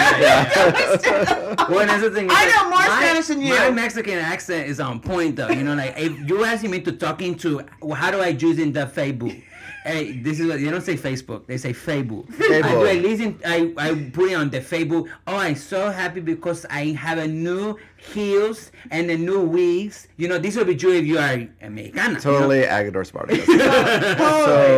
Well, that's the thing. I know more Spanish than you. My Mexican accent is on point, though. You know, like, if you're asking me to how do I use in the Facebook? Hey, this is what they don't say Facebook. They say Facebook. I put it on the Facebook. Oh, I'm so happy because I have a new heels and a new wigs. You know, this would be true if you are Americana. Totally, you know? Agador Spartacus. So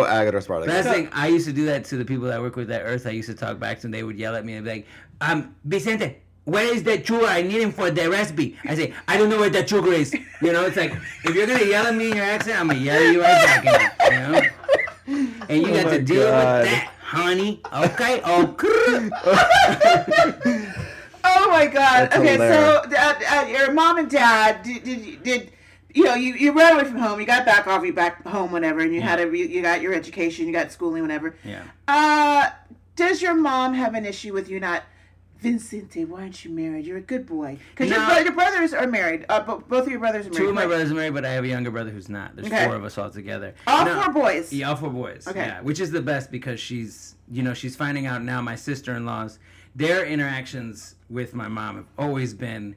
Agador Spartacus. That's like, I used to do that to the people that I work with at Earth. I used to talk back to them. They would yell at me and be like, Vicente, where is the sugar? I need him for the recipe. I say, I don't know where that sugar is. You know, it's like, if you're going to yell at me in your accent, I'm going to yell at you right back at you, you know? And you got to deal with that, honey. Okay. Oh my god. That's okay, hilarious. So your mom and dad did you know you ran away from home? You got back off. You back home whenever, and you had you got your education, you got schooling, whenever. Yeah. Does your mom have an issue with you not? Vicente, why aren't you married? You're a good boy. Because your brothers are married. Both of your brothers are married. Two of my brothers are married, but I have a younger brother who's not. There's four of us all together. All four boys? Yeah, all four boys. Okay. Yeah, which is the best because she's finding out now my sister-in-laws, their interactions with my mom have always been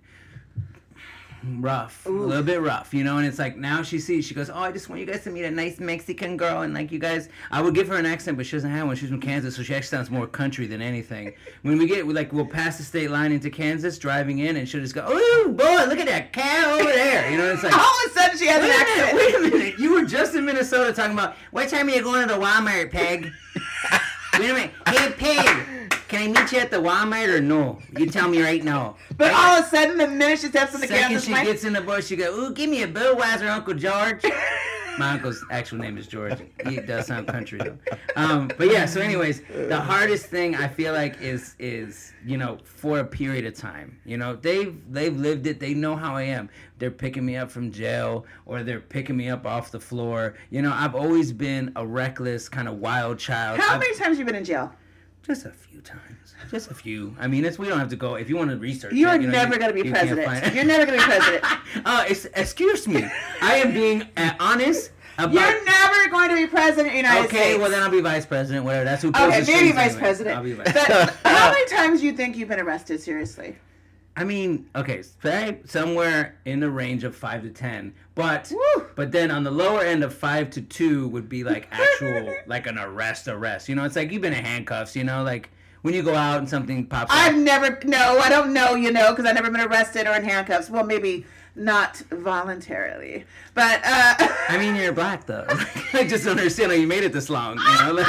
rough. Ooh. A little bit rough, you know, and it's like now she goes, oh, I just want you guys to meet a nice Mexican girl, and like you guys, I would give her an accent, but she doesn't have one. She's from Kansas, so she actually sounds more country than anything. When we'll pass the state line into Kansas driving in, and she'll just go, oh boy, look at that cow over there, you know, it's like all of a sudden she has an accent. Wait a minute, you were just in Minnesota talking about what time are you going to the Walmart, Peg? Wait a minute, hey Peg, can I meet you at the Walmart or no? You tell me right now. But right? All of a sudden, the minute she steps in the Kansas line, gets in the bush, she goes, ooh, give me a Budweiser, Uncle George. My uncle's actual name is George. He does sound country, though. But yeah, so anyways, the hardest thing I feel like is you know, for a period of time. You know, they've lived it. They know how I am. They're picking me up from jail or they're picking me up off the floor. You know, I've always been a reckless, kind of wild child. How many times have you been in jail? Just a few times. Just a few. I mean, we don't have to go. If you want to research it, you know, never going to be president. You're never going to be president. Excuse me. I am being honest about... You're never going to be president of the United States. Okay, well, then I'll be vice president, whatever. That's who... Okay, maybe vice president. I'll be vice president. How many times do you think you've been arrested, seriously? I mean, okay, somewhere in the range of 5 to 10. But woo! But then on the lower end of 5 to 2 would be like actual, like an arrest. You know, it's like you've been in handcuffs, you know, like when you go out and something pops up. I don't know, you know, because I've never been arrested or in handcuffs. Well, maybe not voluntarily. But, I mean, you're black, though. I just don't understand how you made it this long, you know, like...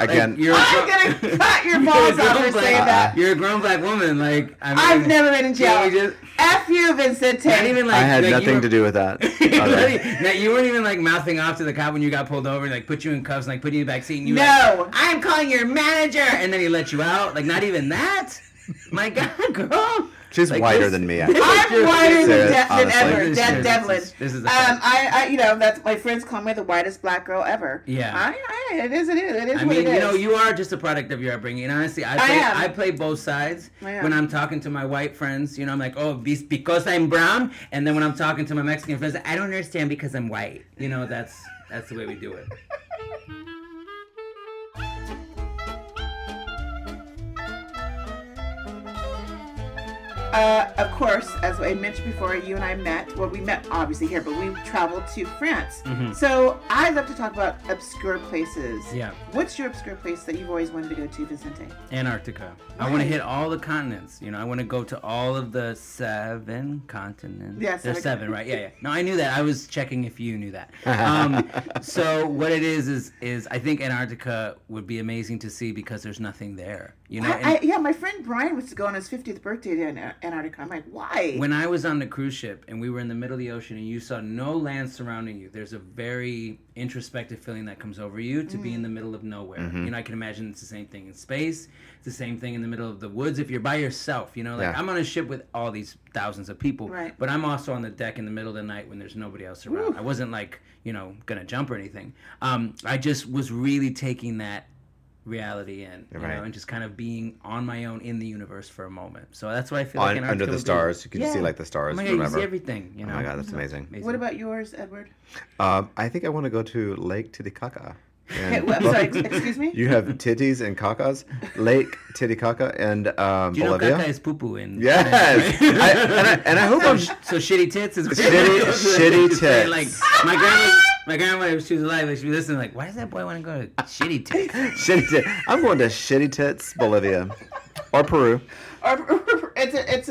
Again, like, I'm gonna cut your balls off for saying that. You're a grown black woman. Like, I mean, I've never been in jail. F you, Vicente. I had nothing to do with that. Like, you weren't even like mouthing off to the cop when you got pulled over and like put you in cuffs and like put you in the back seat. And you no, like, I'm calling your manager, and then he let you out. Like, not even that. My God, girl. She's like whiter than me. Actually. I'm whiter than ever. Deb Devlin. This is I, you know, that's my friends call me the whitest black girl ever. Yeah. It is. It is. It is. I mean, you know, you are just a product of your upbringing. And honestly, I play both sides. When I'm talking to my white friends, you know, I'm like, oh, because I'm brown. And then when I'm talking to my Mexican friends, I don't understand because I'm white. You know, that's the way we do it. Of course, as I mentioned before, you and I met. Well, we met obviously here, but we traveled to France. Mm-hmm. So I love to talk about obscure places. Yeah. What's your obscure place that you've always wanted to go to, Vicente? Antarctica. Right. I want to hit all the continents. You know, I want to go to all of the 7 continents. Yes. Yeah, there's 7, right? Yeah, yeah. No, I knew that. I was checking if you knew that. So what it is I think Antarctica would be amazing to see because there's nothing there. You know. Yeah, my friend Brian was to go on his 50th birthday to Antarctica. I'm like, why? When I was on the cruise ship and we were in the middle of the ocean and you saw no land surrounding you, there's a very introspective feeling that comes over you to be in the middle of nowhere. Mm-hmm. You know, I can imagine it's the same thing in space. It's the same thing in the middle of the woods if you're by yourself. You know, like I'm on a ship with all these thousands of people, right, but I'm also on the deck in the middle of the night when there's nobody else around. Oof. I wasn't like, you know, gonna jump or anything. I just was really taking that reality in, you know, and just kind of being on my own in the universe for a moment. So that's why I feel like under the stars, you can see like the stars. You can see everything. You know? Oh my God, that's amazing. What about yours, Edward? I think I want to go to Lake Titicaca. Sorry, excuse me? You have titties and cacas. Lake Titicaca and you Bolivia. You know caca is poo-poo in... Yes! Right? I hope I'm... So shitty tits is... Shitty tits. Like, my grandma... My grandma, if she was alive, she'd be listening like, why does that boy want to go to shitty tits? Shitty tits. I'm going to shitty tits, Bolivia. Or Peru. It's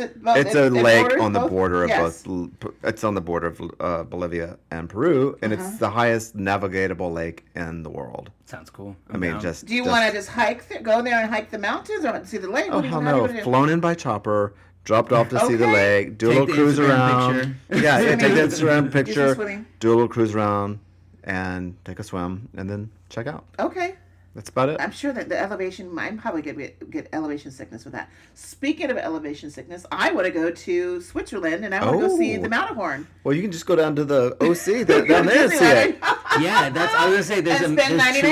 a lake on the border of both. It's on the border of Bolivia and Peru, and it's the highest navigatable lake in the world. Sounds cool. I mean, just... Do you want to just hike, go there and hike the mountains or see the lake? Oh, hell no. Flown in by chopper. Dropped off to see the lake, do a little cruise around. Yeah, take the Instagram picture, do a little cruise around, and take a swim, and then check out. Okay. That's about it. I'm sure that the elevation, I'm probably going to get elevation sickness with that. Speaking of elevation sickness, I want to go to Switzerland, and I want to go see the Matterhorn. Well, you can just go down to the OC down there and see it. Yeah, that's, I was going to say, there's and spend $99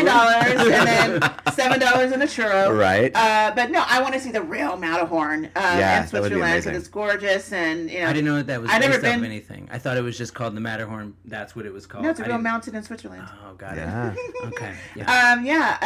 and then $7 in a churro. Right. But no, I want to see the real Matterhorn in Switzerland because it's gorgeous. And, you know, I didn't know that was based on anything. I thought it was just called the Matterhorn. That's what it was called. No, it's a real mountain in Switzerland. Oh, got it. Okay. Yeah.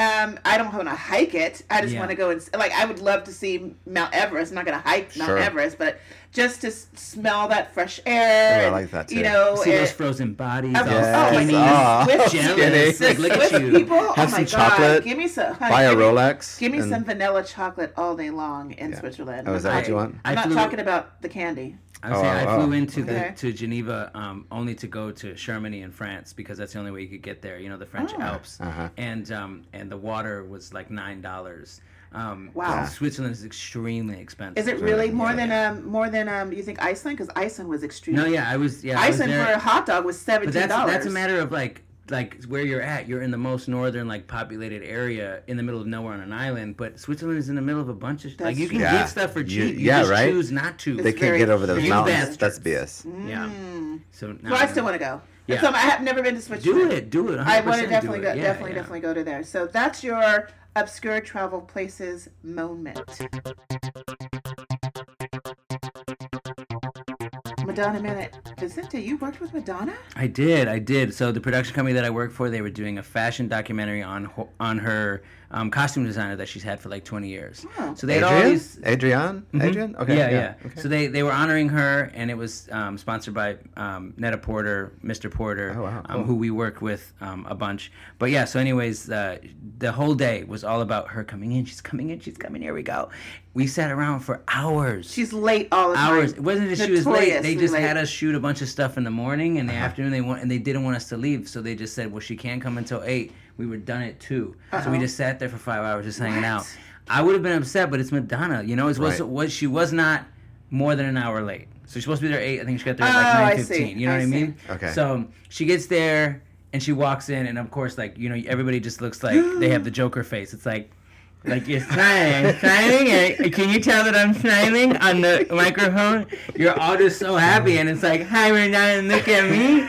I don't want to hike it. I just want to go and like. I would love to see Mount Everest. I'm not going to hike Mount Everest, but just to smell that fresh air. I like that too. You know, see those frozen bodies. Skinny. Like, look at you. People. Have some chocolate. Give me some. Honey, buy a Rolex. Give me some vanilla chocolate all day long in Switzerland. Oh, is that what you want? I'm not talking about the candy. I flew into to Geneva only to go to Chamonix in France because that's the only way you could get there. You know, the French Alps, and the water was like $9. Wow, Switzerland is extremely expensive. Is it really more than you think Iceland? Because Iceland was extremely. No, yeah, I was. Yeah, Iceland was for a hot dog was $17. That's a matter of like where you're at. You're in the most northern like populated area in the middle of nowhere on an island, but Switzerland is in the middle of a bunch of like you can get stuff for cheap. You just choose not to. They can't get over those mountains. That's BS. Yeah. So well, I still want to go. Yeah. So I have never been to Switzerland. Do it. I want to definitely go to there. So that's your obscure travel places moment. Madonna Minute. Vicente, you worked with Madonna? I did. So the production company that I worked for, they were doing a fashion documentary on her costume designer that she's had for like 20 years. Oh. So they Adrian? Okay. Yeah. Okay. So they were honoring her, and it was sponsored by Netta Porter, Mr. Porter, who we worked with a bunch. But yeah, so anyways, the whole day was all about her coming in. She's coming in. Here we go. We sat around for hours. She's late all the time. Hours. It wasn't that she was late. They just had us shoot a bunch of stuff in the morning and the afternoon. They didn't want us to leave, so they just said, "Well, she can't come until 8." we were done at 2. So we just sat there for 5 hours just hanging out. I would have been upset, but it's Madonna. You know, she was not more than an hour late. So she's supposed to be there at 8. I think she got there at like 9:15. You know what I mean? Okay. So she gets there and she walks in, and of course, like, you know, everybody just looks like they have the Joker face. It's like, it's shining, shining. Can you tell that I'm shining on the microphone? You're all just so happy, and it's like, hi, Madonna, look at me.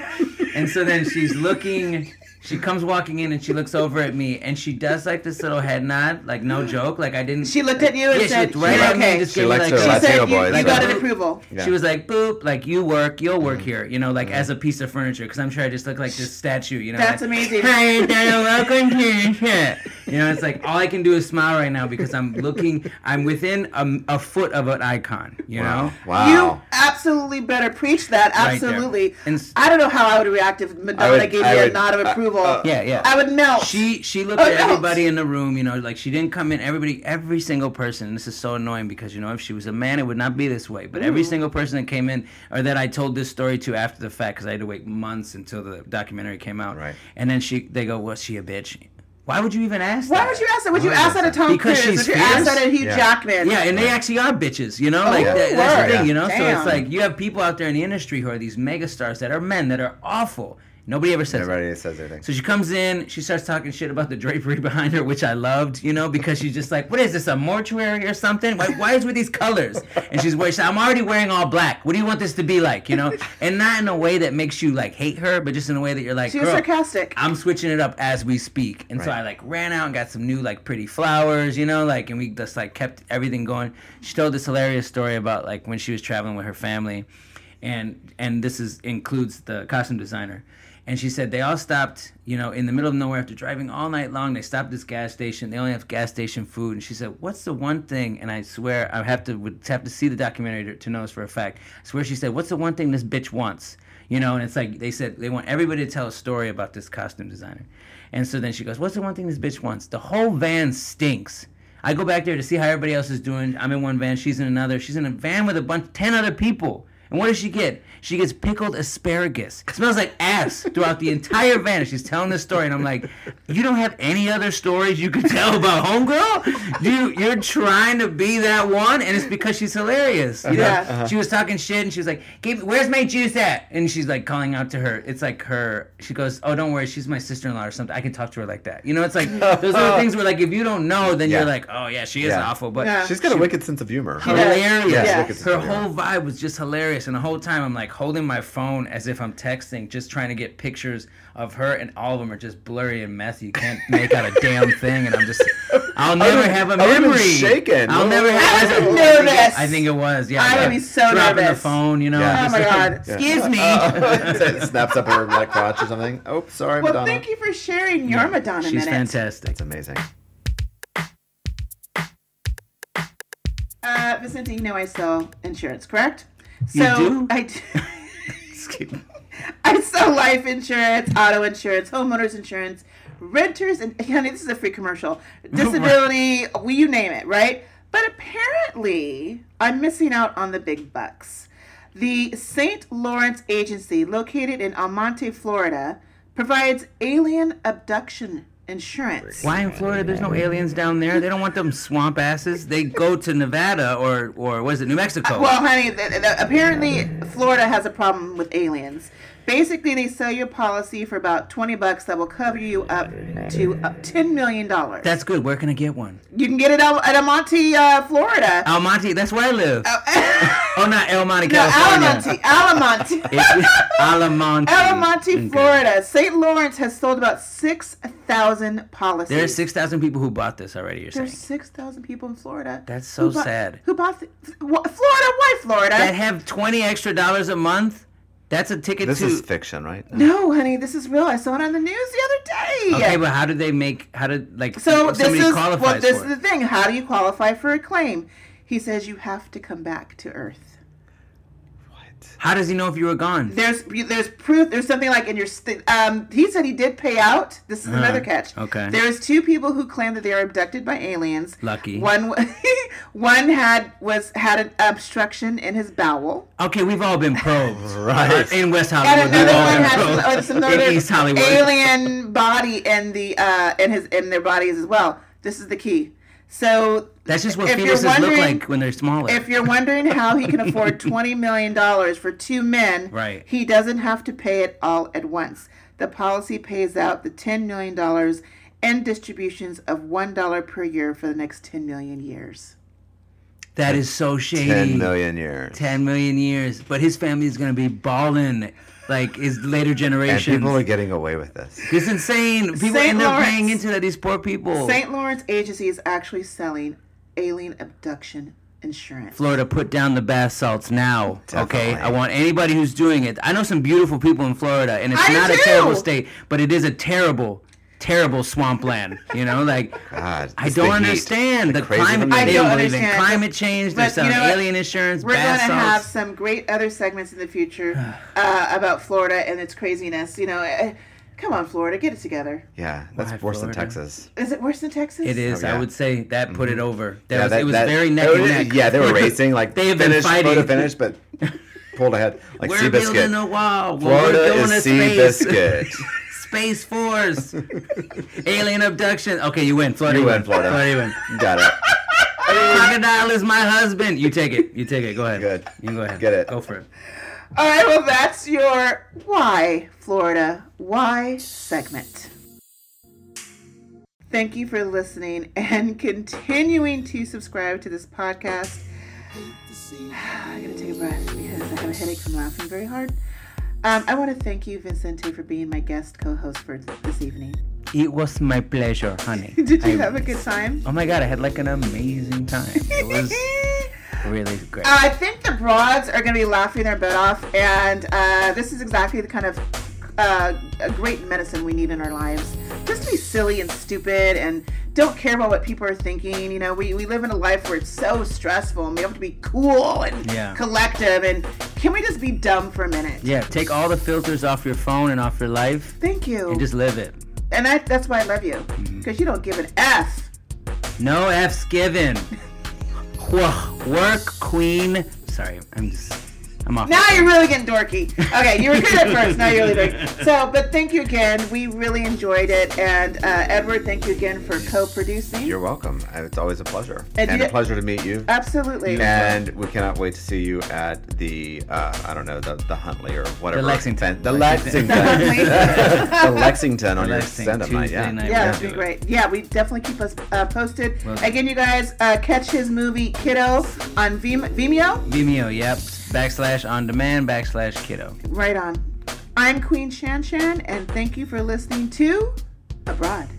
And so then she's looking. She comes walking in and she looks over at me and she does like this little head nod, like no joke, like I didn't. She looked at you and said, she looked right at me and just gave me like, she said, you got an approval. Yeah. She was like, boop, like you'll work here, you know, like as a piece of furniture, because I'm sure I just look like this statue, you know. That's like, amazing. Hi, Dana, welcome here. You know, it's like all I can do is smile right now because I'm looking, I'm within a foot of an icon, you know. Wow. You absolutely better preach that, absolutely. Right, and I don't know how I would react if Madonna gave me a nod of approval. Yeah, yeah. I would melt. She looked at everybody in the room, you know, like she didn't come in. Every single person. This is so annoying because, you know, if she was a man, it would not be this way. But every single person that came in, or that I told this story to after the fact, because I had to wait months until the documentary came out. Right. And then they go, "Was she a bitch?" Why would you even ask that? Why would you ask that? Would you ask that at Tom Cruise? Would you ask that at Hugh Jackman? Yeah, and they actually are bitches, you know? Oh, like that's the thing, you know? Damn. So it's like you have people out there in the industry who are these megastars that are men that are awful. Nobody ever says anything. So she comes in, she starts talking shit about the drapery behind her, which I loved, you know, because she's just like, what is this, a mortuary or something? Why is with these colors? And she's like, I'm already wearing all black. What do you want this to be like, you know? And not in a way that makes you, like, hate her, but just in a way that you're like, she was sarcastic. I'm switching it up as we speak. And so I, like, ran out and got some new, like, pretty flowers, you know, like, and we just, like, kept everything going. She told this hilarious story about, like, when she was traveling with her family, and this includes the costume designer. And she said they all stopped, you know, in the middle of nowhere after driving all night long. They stopped this gas station. They only have gas station food. And she said, "What's the one thing?" And I swear I would have to see the documentary to know this for a fact. I swear she said, "What's the one thing this bitch wants?" You know, and it's like they said they want everybody to tell a story about this costume designer. And so then she goes, "What's the one thing this bitch wants? The whole van stinks. I go back there to see how everybody else is doing. I'm in one van. She's in another. She's in a van with 10 other people." And what does she get? She gets pickled asparagus. It smells like ass throughout the entire van. She's telling this story, and I'm like, you don't have any other stories you could tell about homegirl? You're trying to be that one, and it's because she's hilarious. You know? She was talking shit, and she was like, where's my juice at? And she's, like, calling out to her. It's like her. She goes, oh, don't worry. She's my sister-in-law or something. I can talk to her like that. You know, it's like those little things where, like, if you don't know, then you're like, oh, yeah, she is awful. But she's got a wicked sense of humor. Hilarious. Her whole vibe was just hilarious. And the whole time I'm like holding my phone as if I'm texting, just trying to get pictures of her, and all of them are just blurry and messy. You can't make out a damn thing, and I'm just, I'll never have a memory. I'm shaken. I'll never have. I was nervous. I think it was. Yeah, I would be so nervous. Dropping the phone, you know. Yeah. Oh my god. Excuse me. It snaps up her like crotch or something. Oh, sorry, Madonna. Well, thank you for sharing your Madonna minute. She's fantastic. It's amazing. Vicente, you know I sell insurance, correct? So I sell life insurance, auto insurance, homeowners insurance, renters, and honey, this is a free commercial. Disability, you name it, right? But apparently, I'm missing out on the big bucks. The St. Lawrence Agency, located in Altamonte, Florida, provides alien abduction insurance. Why in Florida? There's no aliens down there. They don't want them swamp asses. They go to Nevada or what is it, New Mexico? Well, honey, apparently Florida has a problem with aliens. Basically, they sell you a policy for about $20 that will cover you up to $10 million. That's good. Where can I get one? You can get it at Altamonte, Florida. Altamonte, that's where I live. Oh, not El Monte, California. Altamonte, Altamonte, Altamonte, Florida. St. Lawrence has sold about 6,000 policies. There's 6,000 people who bought this already. There's 6,000 people in Florida. That's so sad. Who bought Florida? Why Florida? That have $20 extra a month. That's a ticket to... This is fiction, right? No, honey, this is real. I saw it on the news the other day. Okay, but how did they make... How did, like, so somebody qualifies for it? This is the thing. How do you qualify for a claim? He says you have to come back to Earth. What? How does he know if you were gone? There's proof. There's something like in your... he said he did pay out. This is another catch. Okay. There's two people who claim that they are abducted by aliens. Lucky. One had an obstruction in his bowel. Okay, we've all been probed. Right. In West Hollywood. And another one had some East Hollywood alien body in their bodies as well. This is the key. So that's just what fetuses look like when they're smaller. If you're wondering how he can afford $20 million for two men, right, he doesn't have to pay it all at once. The policy pays out the $10 million and distributions of $1 per year for the next 10 million years. That is so shady. 10 million years. 10 million years. But his family is going to be balling. Like, his later generation. And people are getting away with this. It's insane. People end up paying into that, these poor people. St. Lawrence Agency is actually selling alien abduction insurance. Florida, put down the bath salts now. Definitely. Okay? I want anybody who's doing it. I know some beautiful people in Florida, and it's not a terrible state, but it is a terrible, terrible swampland. You know, like, God, I don't understand the climate. I don't understand climate change. There's some alien insurance. We're going to have some great other segments in the future about Florida and its craziness. You know, come on, Florida, get it together. Yeah, that's worse than Texas. Is it worse than Texas? It is. Oh, yeah. I would say that put it over. It was very neck and neck. Yeah, they were racing. Like they have been fighting to finish, but pulled ahead. Like Seabiscuit. We're building a wall. Florida is Seabiscuit. Space Force, alien abduction. Okay, you win. Florida, you win. Florida. Florida, you win. Got it. Crocodile is my husband. You take it. You take it. Go ahead. Good. You can go ahead. Get it. Go for it. All right, well, that's your Why Florida Why segment. Thank you for listening and continuing to subscribe to this podcast. I'm going to take a breath because I have a headache from laughing very hard. I want to thank you, Vicente, for being my guest co-host for this evening. It was my pleasure, honey. Did you have a good time? Oh, my God. I had, like, an amazing time. It was really great. I think the broads are going to be laughing their butt off, and this is exactly the kind of great medicine we need in our lives. Just be silly and stupid and don't care about what people are thinking. You know, we live in a life where it's so stressful and we have to be cool and collective, and can we just be dumb for a minute? Yeah, take all the filters off your phone and off your life. Thank you. And just live it. And that's why I love you, because you don't give an F. No F's given. Work queen. Sorry, I'm off. Now you're really getting dorky. Okay, you were good at first. Now you're really dorky. So, but thank you again. We really enjoyed it. And Edward, thank you again for co-producing. You're welcome. It's always a pleasure. And a pleasure to meet you. Absolutely. And we cannot wait to see you at the, I don't know, the Huntley or whatever. The Lexington. The Lexington on your stand-up night. Yeah, that'd be great. Yeah, we definitely keep us posted. Well, again, you guys, catch his movie Kiddo on Vimeo. Vimeo, yep. /on-demand/kiddo. Right on. I'm Queen Shan Shan, and thank you for listening to Abroad.